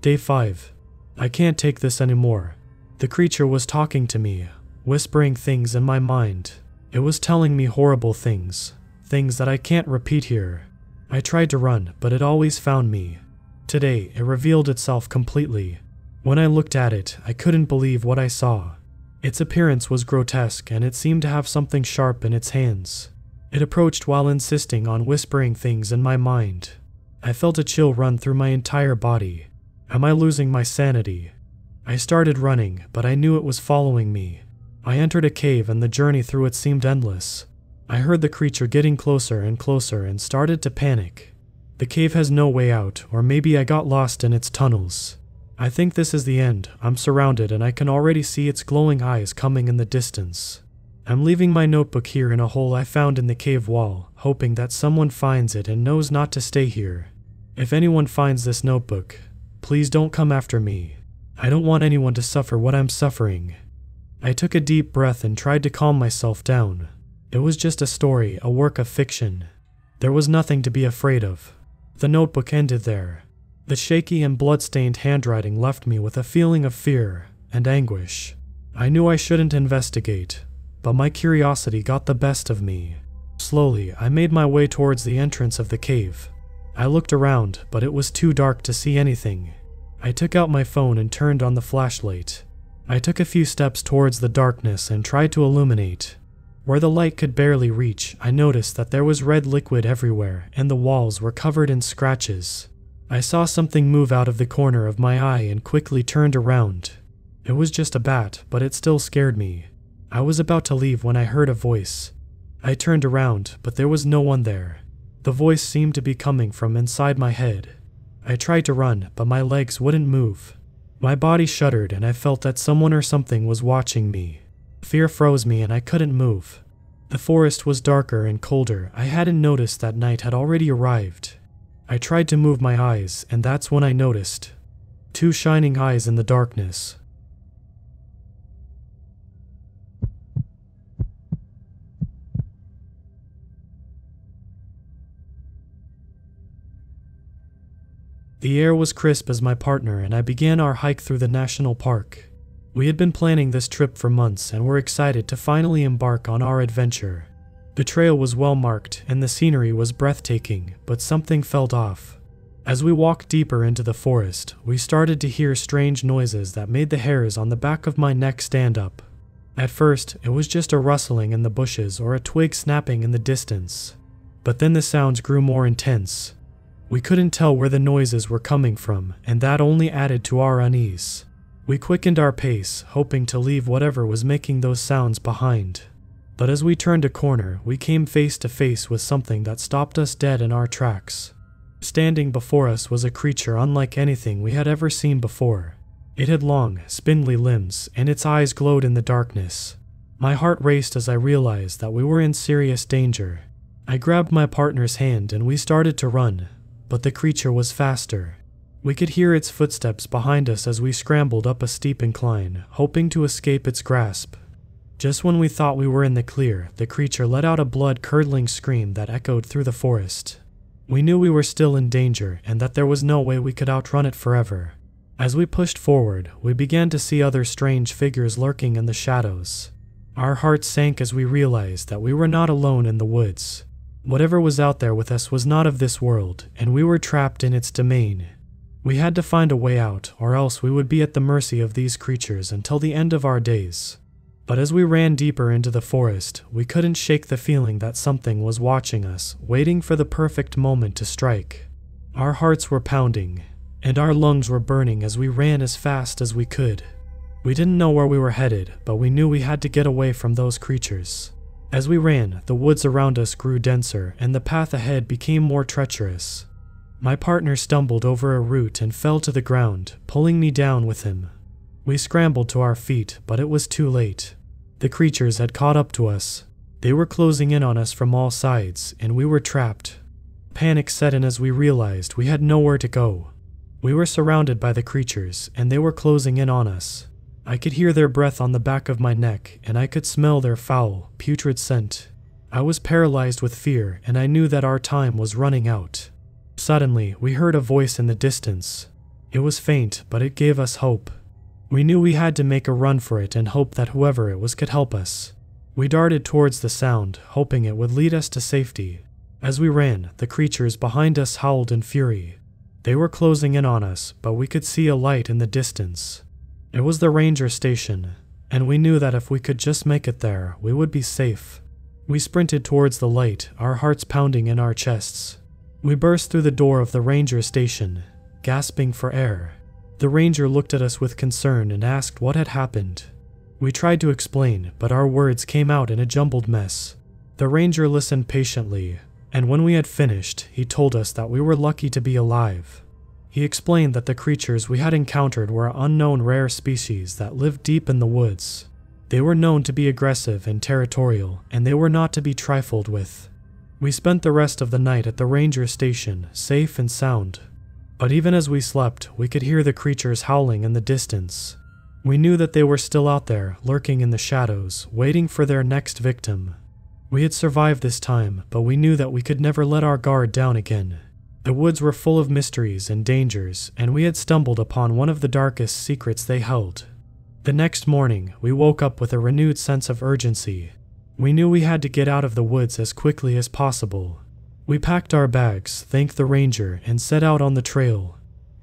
Day 5. I can't take this anymore. The creature was talking to me, whispering things in my mind. It was telling me horrible things, things that I can't repeat here. I tried to run, but it always found me. Today, it revealed itself completely. When I looked at it, I couldn't believe what I saw. Its appearance was grotesque, and it seemed to have something sharp in its hands. It approached while insisting on whispering things in my mind. I felt a chill run through my entire body. Am I losing my sanity? I started running, but I knew it was following me. I entered a cave and the journey through it seemed endless. I heard the creature getting closer and closer and started to panic. The cave has no way out, or maybe I got lost in its tunnels. I think this is the end. I'm surrounded and I can already see its glowing eyes coming in the distance. I'm leaving my notebook here in a hole I found in the cave wall, hoping that someone finds it and knows not to stay here. If anyone finds this notebook, please don't come after me. I don't want anyone to suffer what I'm suffering. I took a deep breath and tried to calm myself down. It was just a story, a work of fiction. There was nothing to be afraid of. The notebook ended there. The shaky and blood-stained handwriting left me with a feeling of fear and anguish. I knew I shouldn't investigate, but my curiosity got the best of me. Slowly, I made my way towards the entrance of the cave. I looked around, but it was too dark to see anything. I took out my phone and turned on the flashlight. I took a few steps towards the darkness and tried to illuminate. Where the light could barely reach, I noticed that there was red liquid everywhere and the walls were covered in scratches. I saw something move out of the corner of my eye and quickly turned around. It was just a bat, but it still scared me. I was about to leave when I heard a voice. I turned around, but there was no one there. The voice seemed to be coming from inside my head. I tried to run, but my legs wouldn't move. My body shuddered and I felt that someone or something was watching me. Fear froze me and I couldn't move. The forest was darker and colder. I hadn't noticed that night had already arrived. I tried to move my eyes, and that's when I noticed two shining eyes in the darkness. The air was crisp as my partner and I began our hike through the national park. We had been planning this trip for months and were excited to finally embark on our adventure. The trail was well marked and the scenery was breathtaking, but something felt off. As we walked deeper into the forest, we started to hear strange noises that made the hairs on the back of my neck stand up. At first, it was just a rustling in the bushes or a twig snapping in the distance. But then the sounds grew more intense. We couldn't tell where the noises were coming from, and that only added to our unease. We quickened our pace, hoping to leave whatever was making those sounds behind. But as we turned a corner, we came face to face with something that stopped us dead in our tracks. Standing before us was a creature unlike anything we had ever seen before. It had long, spindly limbs, and its eyes glowed in the darkness. My heart raced as I realized that we were in serious danger. I grabbed my partner's hand and we started to run, but the creature was faster. We could hear its footsteps behind us as we scrambled up a steep incline, hoping to escape its grasp. Just when we thought we were in the clear, the creature let out a blood-curdling scream that echoed through the forest. We knew we were still in danger and that there was no way we could outrun it forever. As we pushed forward, we began to see other strange figures lurking in the shadows. Our hearts sank as we realized that we were not alone in the woods. Whatever was out there with us was not of this world, and we were trapped in its domain. We had to find a way out, or else we would be at the mercy of these creatures until the end of our days. But as we ran deeper into the forest, we couldn't shake the feeling that something was watching us, waiting for the perfect moment to strike. Our hearts were pounding, and our lungs were burning as we ran as fast as we could. We didn't know where we were headed, but we knew we had to get away from those creatures. As we ran, the woods around us grew denser, and the path ahead became more treacherous. My partner stumbled over a root and fell to the ground, pulling me down with him. We scrambled to our feet, but it was too late. The creatures had caught up to us. They were closing in on us from all sides, and we were trapped. Panic set in as we realized we had nowhere to go. We were surrounded by the creatures, and they were closing in on us. I could hear their breath on the back of my neck, and I could smell their foul, putrid scent. I was paralyzed with fear, and I knew that our time was running out. Suddenly, we heard a voice in the distance. It was faint, but it gave us hope. We knew we had to make a run for it and hope that whoever it was could help us. We darted towards the sound, hoping it would lead us to safety. As we ran, the creatures behind us howled in fury. They were closing in on us, but we could see a light in the distance. It was the ranger station, and we knew that if we could just make it there, we would be safe. We sprinted towards the light, our hearts pounding in our chests. We burst through the door of the ranger station, gasping for air. The ranger looked at us with concern and asked what had happened. We tried to explain, but our words came out in a jumbled mess. The ranger listened patiently, and when we had finished, he told us that we were lucky to be alive. He explained that the creatures we had encountered were an unknown rare species that lived deep in the woods. They were known to be aggressive and territorial, and they were not to be trifled with. We spent the rest of the night at the ranger station, safe and sound. But even as we slept, we could hear the creatures howling in the distance. We knew that they were still out there, lurking in the shadows, waiting for their next victim. We had survived this time, but we knew that we could never let our guard down again. The woods were full of mysteries and dangers, and we had stumbled upon one of the darkest secrets they held. The next morning, we woke up with a renewed sense of urgency. We knew we had to get out of the woods as quickly as possible. We packed our bags, thanked the ranger, and set out on the trail.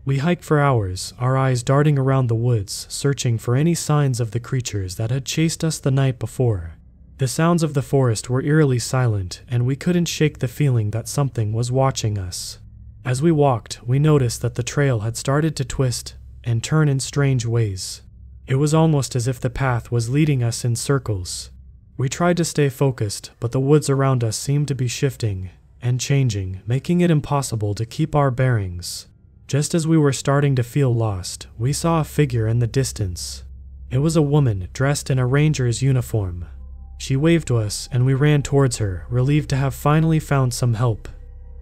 We hiked for hours, our eyes darting around the woods, searching for any signs of the creatures that had chased us the night before. The sounds of the forest were eerily silent, and we couldn't shake the feeling that something was watching us. As we walked, we noticed that the trail had started to twist and turn in strange ways. It was almost as if the path was leading us in circles. We tried to stay focused, but the woods around us seemed to be shifting and changing, making it impossible to keep our bearings. Just as we were starting to feel lost, we saw a figure in the distance. It was a woman dressed in a ranger's uniform. She waved to us, and we ran towards her, relieved to have finally found some help.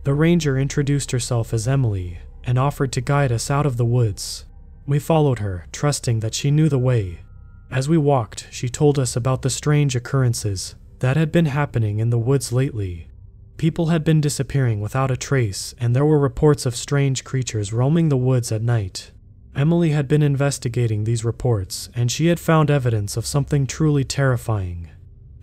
The ranger introduced herself as Emily and offered to guide us out of the woods. We followed her, trusting that she knew the way. As we walked, she told us about the strange occurrences that had been happening in the woods lately. People had been disappearing without a trace, and there were reports of strange creatures roaming the woods at night. Emily had been investigating these reports, and she had found evidence of something truly terrifying.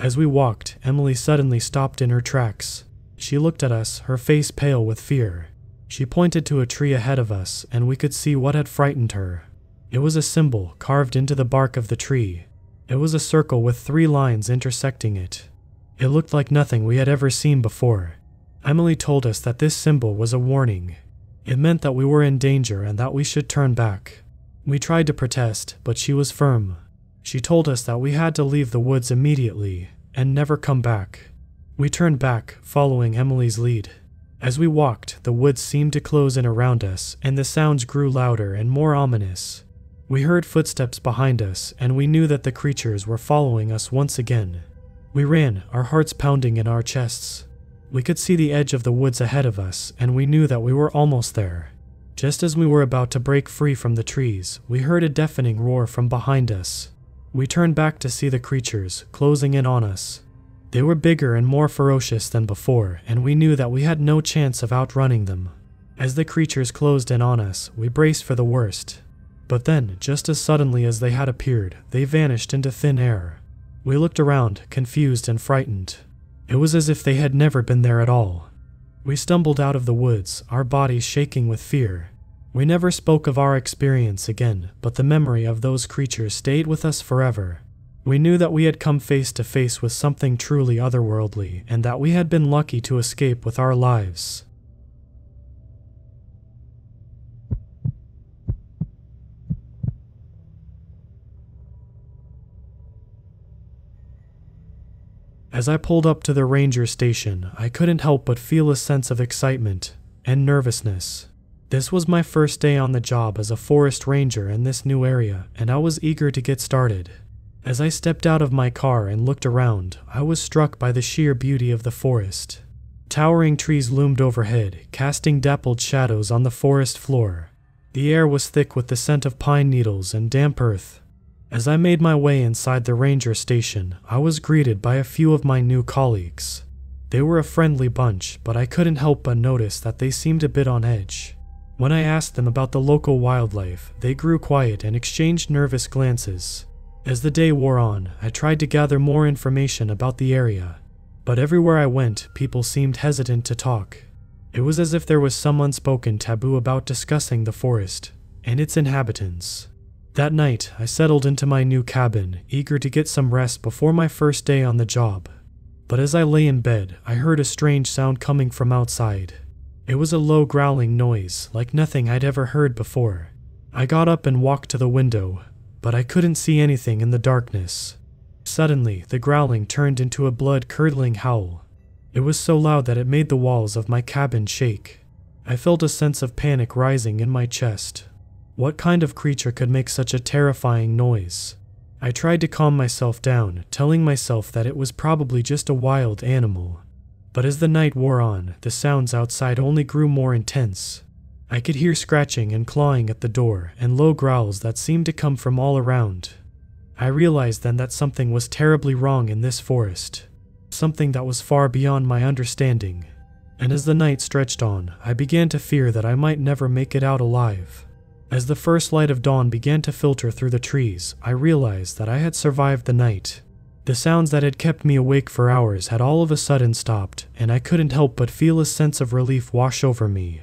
As we walked, Emily suddenly stopped in her tracks. She looked at us, her face pale with fear. She pointed to a tree ahead of us, and we could see what had frightened her. It was a symbol carved into the bark of the tree. It was a circle with three lines intersecting it. It looked like nothing we had ever seen before. Emily told us that this symbol was a warning. It meant that we were in danger and that we should turn back. We tried to protest, but she was firm. She told us that we had to leave the woods immediately and never come back. We turned back, following Emily's lead. As we walked, the woods seemed to close in around us, and the sounds grew louder and more ominous. We heard footsteps behind us, and we knew that the creatures were following us once again. We ran, our hearts pounding in our chests. We could see the edge of the woods ahead of us, and we knew that we were almost there. Just as we were about to break free from the trees, we heard a deafening roar from behind us. We turned back to see the creatures closing in on us. They were bigger and more ferocious than before, and we knew that we had no chance of outrunning them. As the creatures closed in on us, we braced for the worst. But then, just as suddenly as they had appeared, they vanished into thin air. We looked around, confused and frightened. It was as if they had never been there at all. We stumbled out of the woods, our bodies shaking with fear. We never spoke of our experience again, but the memory of those creatures stayed with us forever. We knew that we had come face to face with something truly otherworldly, and that we had been lucky to escape with our lives. As I pulled up to the ranger station, I couldn't help but feel a sense of excitement and nervousness. This was my first day on the job as a forest ranger in this new area, and I was eager to get started. As I stepped out of my car and looked around, I was struck by the sheer beauty of the forest. Towering trees loomed overhead, casting dappled shadows on the forest floor. The air was thick with the scent of pine needles and damp earth. As I made my way inside the ranger station, I was greeted by a few of my new colleagues. They were a friendly bunch, but I couldn't help but notice that they seemed a bit on edge. When I asked them about the local wildlife, they grew quiet and exchanged nervous glances. As the day wore on, I tried to gather more information about the area, but everywhere I went, people seemed hesitant to talk. It was as if there was some unspoken taboo about discussing the forest and its inhabitants. That night, I settled into my new cabin, eager to get some rest before my first day on the job. But as I lay in bed, I heard a strange sound coming from outside. It was a low growling noise, like nothing I'd ever heard before. I got up and walked to the window, but I couldn't see anything in the darkness. Suddenly, the growling turned into a blood-curdling howl. It was so loud that it made the walls of my cabin shake. I felt a sense of panic rising in my chest. What kind of creature could make such a terrifying noise? I tried to calm myself down, telling myself that it was probably just a wild animal. But as the night wore on, the sounds outside only grew more intense. I could hear scratching and clawing at the door and low growls that seemed to come from all around. I realized then that something was terribly wrong in this forest, something that was far beyond my understanding, and as the night stretched on, I began to fear that I might never make it out alive. As the first light of dawn began to filter through the trees, I realized that I had survived the night. The sounds that had kept me awake for hours had all of a sudden stopped, and I couldn't help but feel a sense of relief wash over me.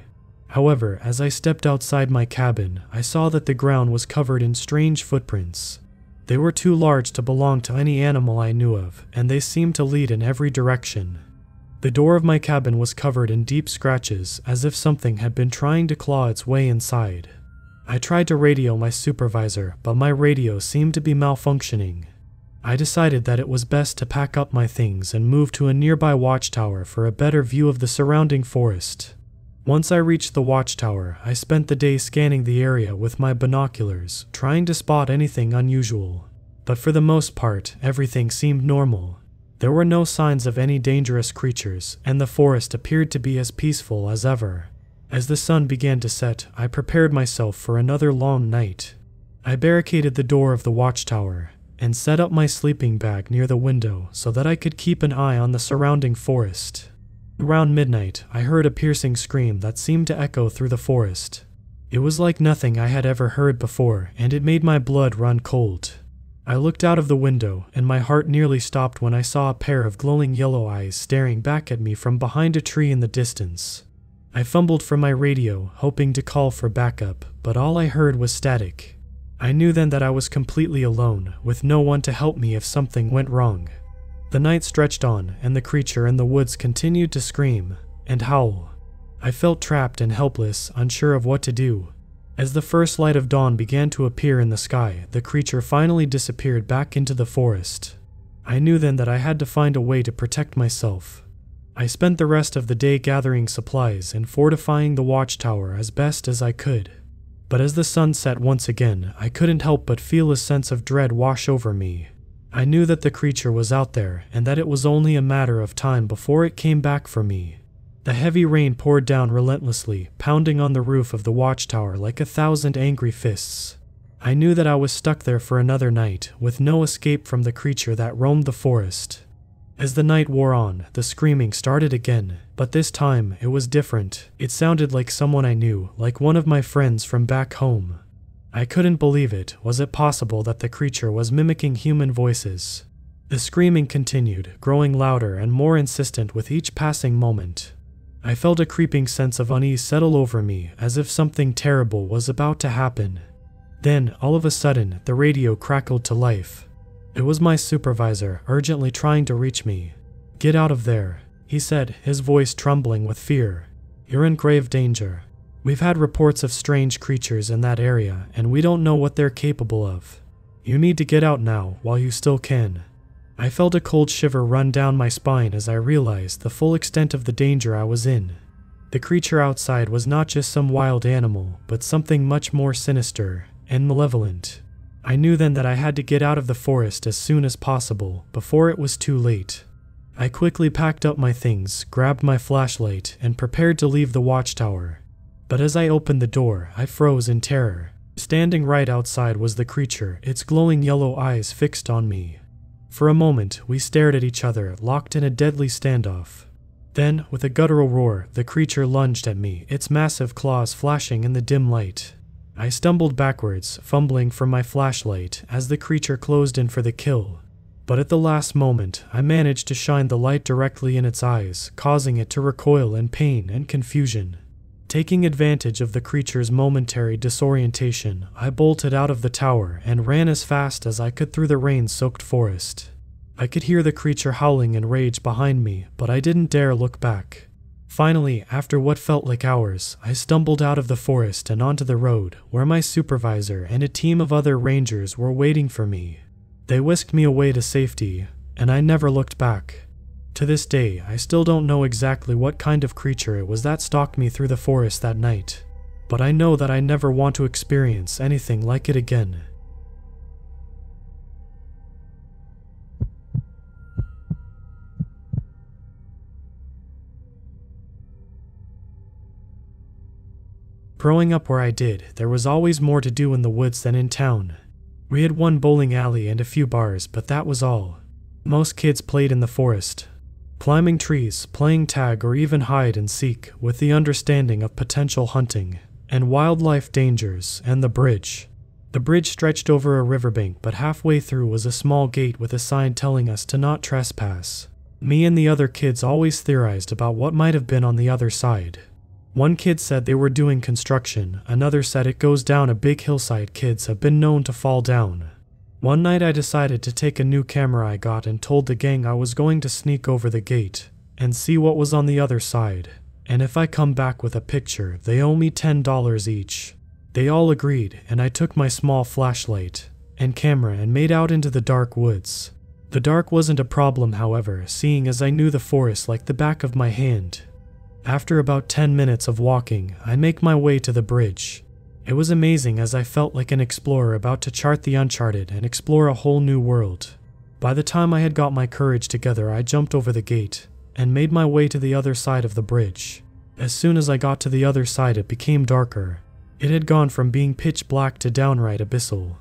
However, as I stepped outside my cabin, I saw that the ground was covered in strange footprints. They were too large to belong to any animal I knew of, and they seemed to lead in every direction. The door of my cabin was covered in deep scratches, as if something had been trying to claw its way inside. I tried to radio my supervisor, but my radio seemed to be malfunctioning. I decided that it was best to pack up my things and move to a nearby watchtower for a better view of the surrounding forest. Once I reached the watchtower, I spent the day scanning the area with my binoculars, trying to spot anything unusual. But for the most part, everything seemed normal. There were no signs of any dangerous creatures, and the forest appeared to be as peaceful as ever. As the sun began to set, I prepared myself for another long night. I barricaded the door of the watchtower and set up my sleeping bag near the window so that I could keep an eye on the surrounding forest. Around midnight, I heard a piercing scream that seemed to echo through the forest. It was like nothing I had ever heard before, and it made my blood run cold. I looked out of the window, and my heart nearly stopped when I saw a pair of glowing yellow eyes staring back at me from behind a tree in the distance. I fumbled for my radio, hoping to call for backup, but all I heard was static. I knew then that I was completely alone, with no one to help me if something went wrong. The night stretched on, and the creature in the woods continued to scream and howl. I felt trapped and helpless, unsure of what to do. As the first light of dawn began to appear in the sky, the creature finally disappeared back into the forest. I knew then that I had to find a way to protect myself. I spent the rest of the day gathering supplies and fortifying the watchtower as best as I could. But as the sun set once again, I couldn't help but feel a sense of dread wash over me. I knew that the creature was out there, and that it was only a matter of time before it came back for me. The heavy rain poured down relentlessly, pounding on the roof of the watchtower like 1,000 angry fists. I knew that I was stuck there for another night, with no escape from the creature that roamed the forest. As the night wore on, the screaming started again, but this time, it was different. It sounded like someone I knew, like one of my friends from back home. I couldn't believe it. Was it possible that the creature was mimicking human voices? The screaming continued, growing louder and more insistent with each passing moment. I felt a creeping sense of unease settle over me, as if something terrible was about to happen. Then, all of a sudden, the radio crackled to life. It was my supervisor, urgently trying to reach me. "Get out of there," he said, his voice trembling with fear. "You're in grave danger. We've had reports of strange creatures in that area, and we don't know what they're capable of. You need to get out now, while you still can." I felt a cold shiver run down my spine as I realized the full extent of the danger I was in. The creature outside was not just some wild animal, but something much more sinister and malevolent. I knew then that I had to get out of the forest as soon as possible, before it was too late. I quickly packed up my things, grabbed my flashlight, and prepared to leave the watchtower. But as I opened the door, I froze in terror. Standing right outside was the creature, its glowing yellow eyes fixed on me. For a moment, we stared at each other, locked in a deadly standoff. Then, with a guttural roar, the creature lunged at me, its massive claws flashing in the dim light. I stumbled backwards, fumbling for my flashlight, as the creature closed in for the kill. But at the last moment, I managed to shine the light directly in its eyes, causing it to recoil in pain and confusion. Taking advantage of the creature's momentary disorientation, I bolted out of the tower and ran as fast as I could through the rain-soaked forest. I could hear the creature howling in rage behind me, but I didn't dare look back. Finally, after what felt like hours, I stumbled out of the forest and onto the road, where my supervisor and a team of other rangers were waiting for me. They whisked me away to safety, and I never looked back. To this day, I still don't know exactly what kind of creature it was that stalked me through the forest that night, but I know that I never want to experience anything like it again. Growing up where I did, there was always more to do in the woods than in town. We had one bowling alley and a few bars, but that was all. Most kids played in the forest, climbing trees, playing tag or even hide and seek, with the understanding of potential hunting and wildlife dangers, and the bridge. The bridge stretched over a riverbank, but halfway through was a small gate with a sign telling us to not trespass. Me and the other kids always theorized about what might have been on the other side. One kid said they were doing construction, another said it goes down a big hillside, kids have been known to fall down. One night I decided to take a new camera I got and told the gang I was going to sneak over the gate and see what was on the other side, and if I come back with a picture, they owe me $10 each. They all agreed, and I took my small flashlight and camera and made out into the dark woods. The dark wasn't a problem, however, seeing as I knew the forest like the back of my hand. After about 10 minutes of walking, I make my way to the bridge. It was amazing as I felt like an explorer about to chart the uncharted and explore a whole new world. By the time I had got my courage together, I jumped over the gate and made my way to the other side of the bridge. As soon as I got to the other side, it became darker. It had gone from being pitch black to downright abyssal.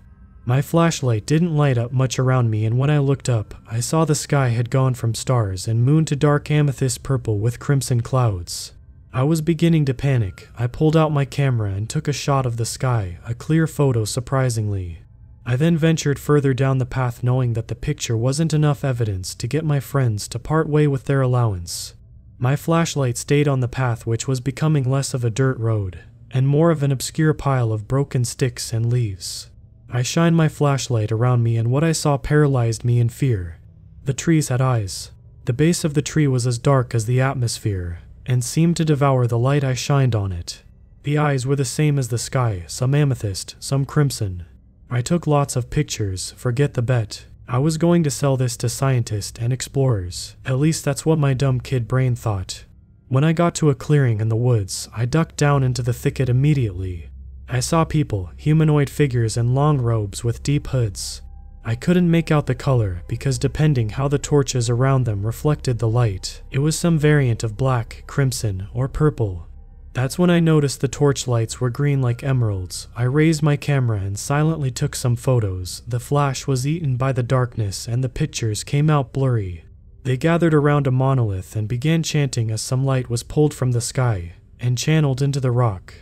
My flashlight didn't light up much around me, and when I looked up, I saw the sky had gone from stars and moon to dark amethyst purple with crimson clouds. I was beginning to panic. I pulled out my camera and took a shot of the sky, a clear photo surprisingly. I then ventured further down the path knowing that the picture wasn't enough evidence to get my friends to part way with their allowance. My flashlight stayed on the path, which was becoming less of a dirt road and more of an obscure pile of broken sticks and leaves. I shined my flashlight around me, and what I saw paralyzed me in fear. The trees had eyes. The base of the tree was as dark as the atmosphere, and seemed to devour the light I shined on it. The eyes were the same as the sky, some amethyst, some crimson. I took lots of pictures, forget the bet. I was going to sell this to scientists and explorers. At least that's what my dumb kid brain thought. When I got to a clearing in the woods, I ducked down into the thicket immediately. I saw people, humanoid figures in long robes with deep hoods. I couldn't make out the color because depending how the torches around them reflected the light, it was some variant of black, crimson, or purple. That's when I noticed the torch lights were green like emeralds. I raised my camera and silently took some photos. The flash was eaten by the darkness and the pictures came out blurry. They gathered around a monolith and began chanting as some light was pulled from the sky and channeled into the rock.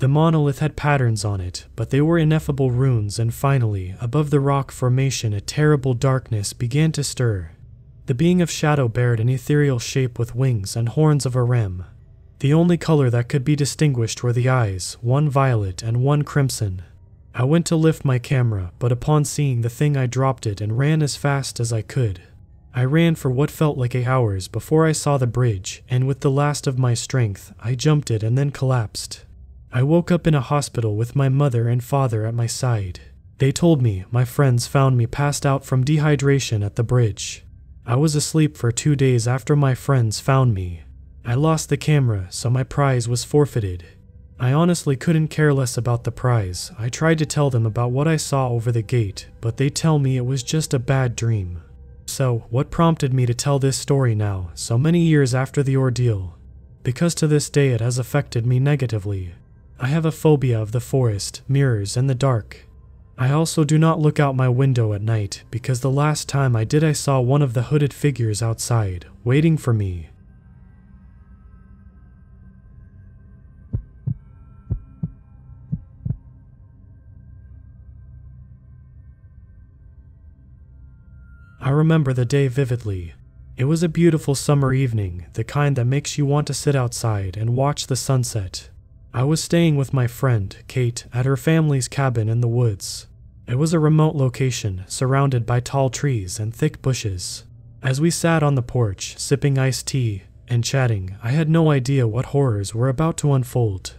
The monolith had patterns on it, but they were ineffable runes, and finally, above the rock formation, a terrible darkness began to stir. The being of shadow bared an ethereal shape with wings and horns of a ram. The only color that could be distinguished were the eyes, one violet and one crimson. I went to lift my camera, but upon seeing the thing I dropped it and ran as fast as I could. I ran for what felt like 8 hours before I saw the bridge, and with the last of my strength, I jumped it and then collapsed. I woke up in a hospital with my mother and father at my side. They told me my friends found me passed out from dehydration at the bridge. I was asleep for 2 days after my friends found me. I lost the camera, so my prize was forfeited. I honestly couldn't care less about the prize. I tried to tell them about what I saw over the gate, but they tell me it was just a bad dream. So, what prompted me to tell this story now, so many years after the ordeal? Because to this day it has affected me negatively. I have a phobia of the forest, mirrors, and the dark. I also do not look out my window at night, because the last time I did I saw one of the hooded figures outside, waiting for me. I remember the day vividly. It was a beautiful summer evening, the kind that makes you want to sit outside and watch the sunset. I was staying with my friend, Kate, at her family's cabin in the woods. It was a remote location, surrounded by tall trees and thick bushes. As we sat on the porch, sipping iced tea and chatting, I had no idea what horrors were about to unfold.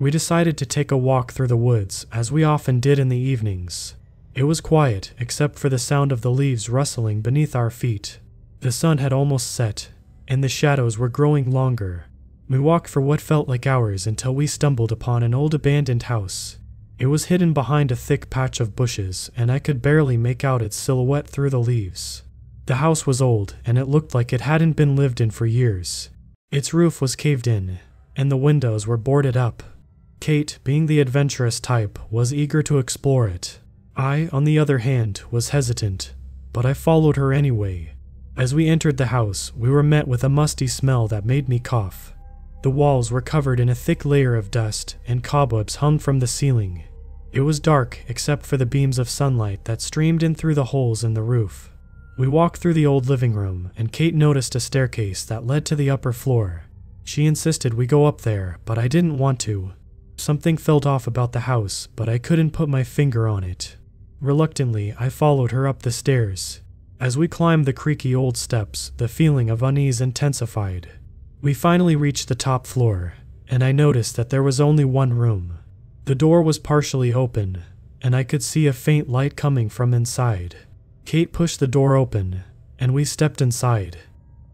We decided to take a walk through the woods, as we often did in the evenings. It was quiet, except for the sound of the leaves rustling beneath our feet. The sun had almost set, and the shadows were growing longer. We walked for what felt like hours until we stumbled upon an old abandoned house. It was hidden behind a thick patch of bushes, and I could barely make out its silhouette through the leaves. The house was old, and it looked like it hadn't been lived in for years. Its roof was caved in, and the windows were boarded up. Kate, being the adventurous type, was eager to explore it. I, on the other hand, was hesitant, but I followed her anyway. As we entered the house, we were met with a musty smell that made me cough. The walls were covered in a thick layer of dust, and cobwebs hung from the ceiling. It was dark except for the beams of sunlight that streamed in through the holes in the roof. We walked through the old living room, and Kate noticed a staircase that led to the upper floor. She insisted we go up there, but I didn't want to. Something felt off about the house, but I couldn't put my finger on it. Reluctantly, I followed her up the stairs. As we climbed the creaky old steps, the feeling of unease intensified. We finally reached the top floor, and I noticed that there was only one room. The door was partially open, and I could see a faint light coming from inside. Kate pushed the door open, and we stepped inside.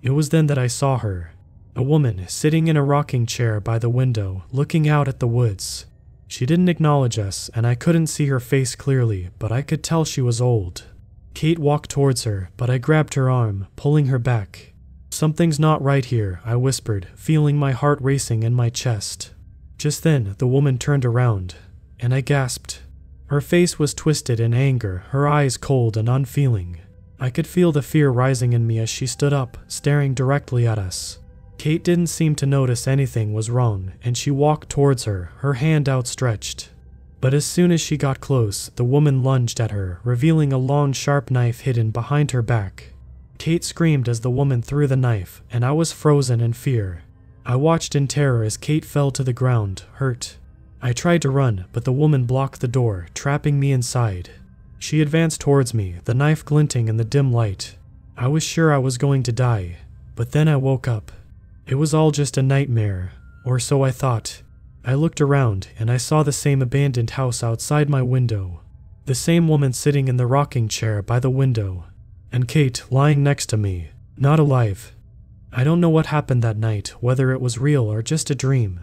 It was then that I saw her, a woman sitting in a rocking chair by the window, looking out at the woods. She didn't acknowledge us, and I couldn't see her face clearly, but I could tell she was old. Kate walked towards her, but I grabbed her arm, pulling her back. "Something's not right here," I whispered, feeling my heart racing in my chest. Just then, the woman turned around, and I gasped. Her face was twisted in anger, her eyes cold and unfeeling. I could feel the fear rising in me as she stood up, staring directly at us. Kate didn't seem to notice anything was wrong, and she walked towards her, her hand outstretched. But as soon as she got close, the woman lunged at her, revealing a long, sharp knife hidden behind her back. Kate screamed as the woman threw the knife, and I was frozen in fear. I watched in terror as Kate fell to the ground, hurt. I tried to run, but the woman blocked the door, trapping me inside. She advanced towards me, the knife glinting in the dim light. I was sure I was going to die, but then I woke up. It was all just a nightmare, or so I thought. I looked around, and I saw the same abandoned house outside my window, the same woman sitting in the rocking chair by the window, and Kate lying next to me, not alive. I don't know what happened that night, whether it was real or just a dream,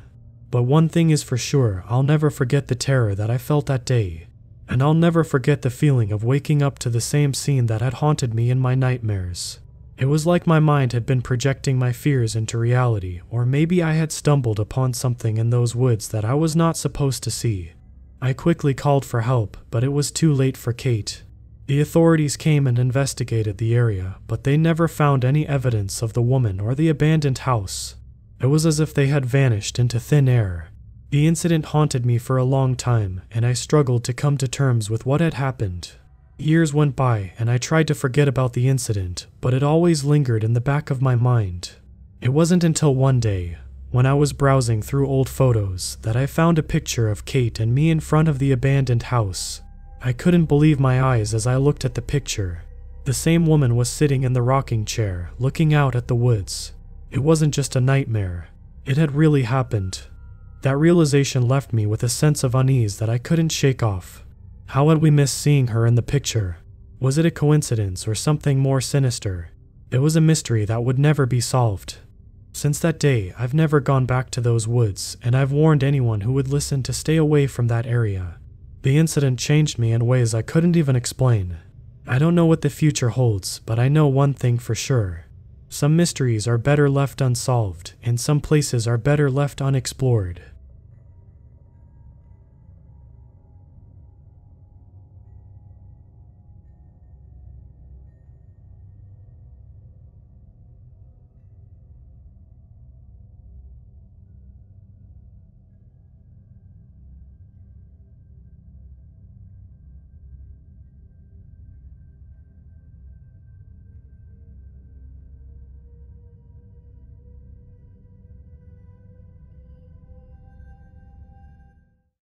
but one thing is for sure, I'll never forget the terror that I felt that day, and I'll never forget the feeling of waking up to the same scene that had haunted me in my nightmares. It was like my mind had been projecting my fears into reality, or maybe I had stumbled upon something in those woods that I was not supposed to see. I quickly called for help, but it was too late for Kate. The authorities came and investigated the area, but they never found any evidence of the woman or the abandoned house. It was as if they had vanished into thin air. The incident haunted me for a long time, and I struggled to come to terms with what had happened. Years went by, and I tried to forget about the incident, but it always lingered in the back of my mind. It wasn't until one day, when I was browsing through old photos, that I found a picture of Kate and me in front of the abandoned house. I couldn't believe my eyes as I looked at the picture. The same woman was sitting in the rocking chair, looking out at the woods. It wasn't just a nightmare. It had really happened. That realization left me with a sense of unease that I couldn't shake off. How had we missed seeing her in the picture? Was it a coincidence or something more sinister? It was a mystery that would never be solved. Since that day, I've never gone back to those woods, and I've warned anyone who would listen to stay away from that area. The incident changed me in ways I couldn't even explain. I don't know what the future holds, but I know one thing for sure. Some mysteries are better left unsolved, and some places are better left unexplored.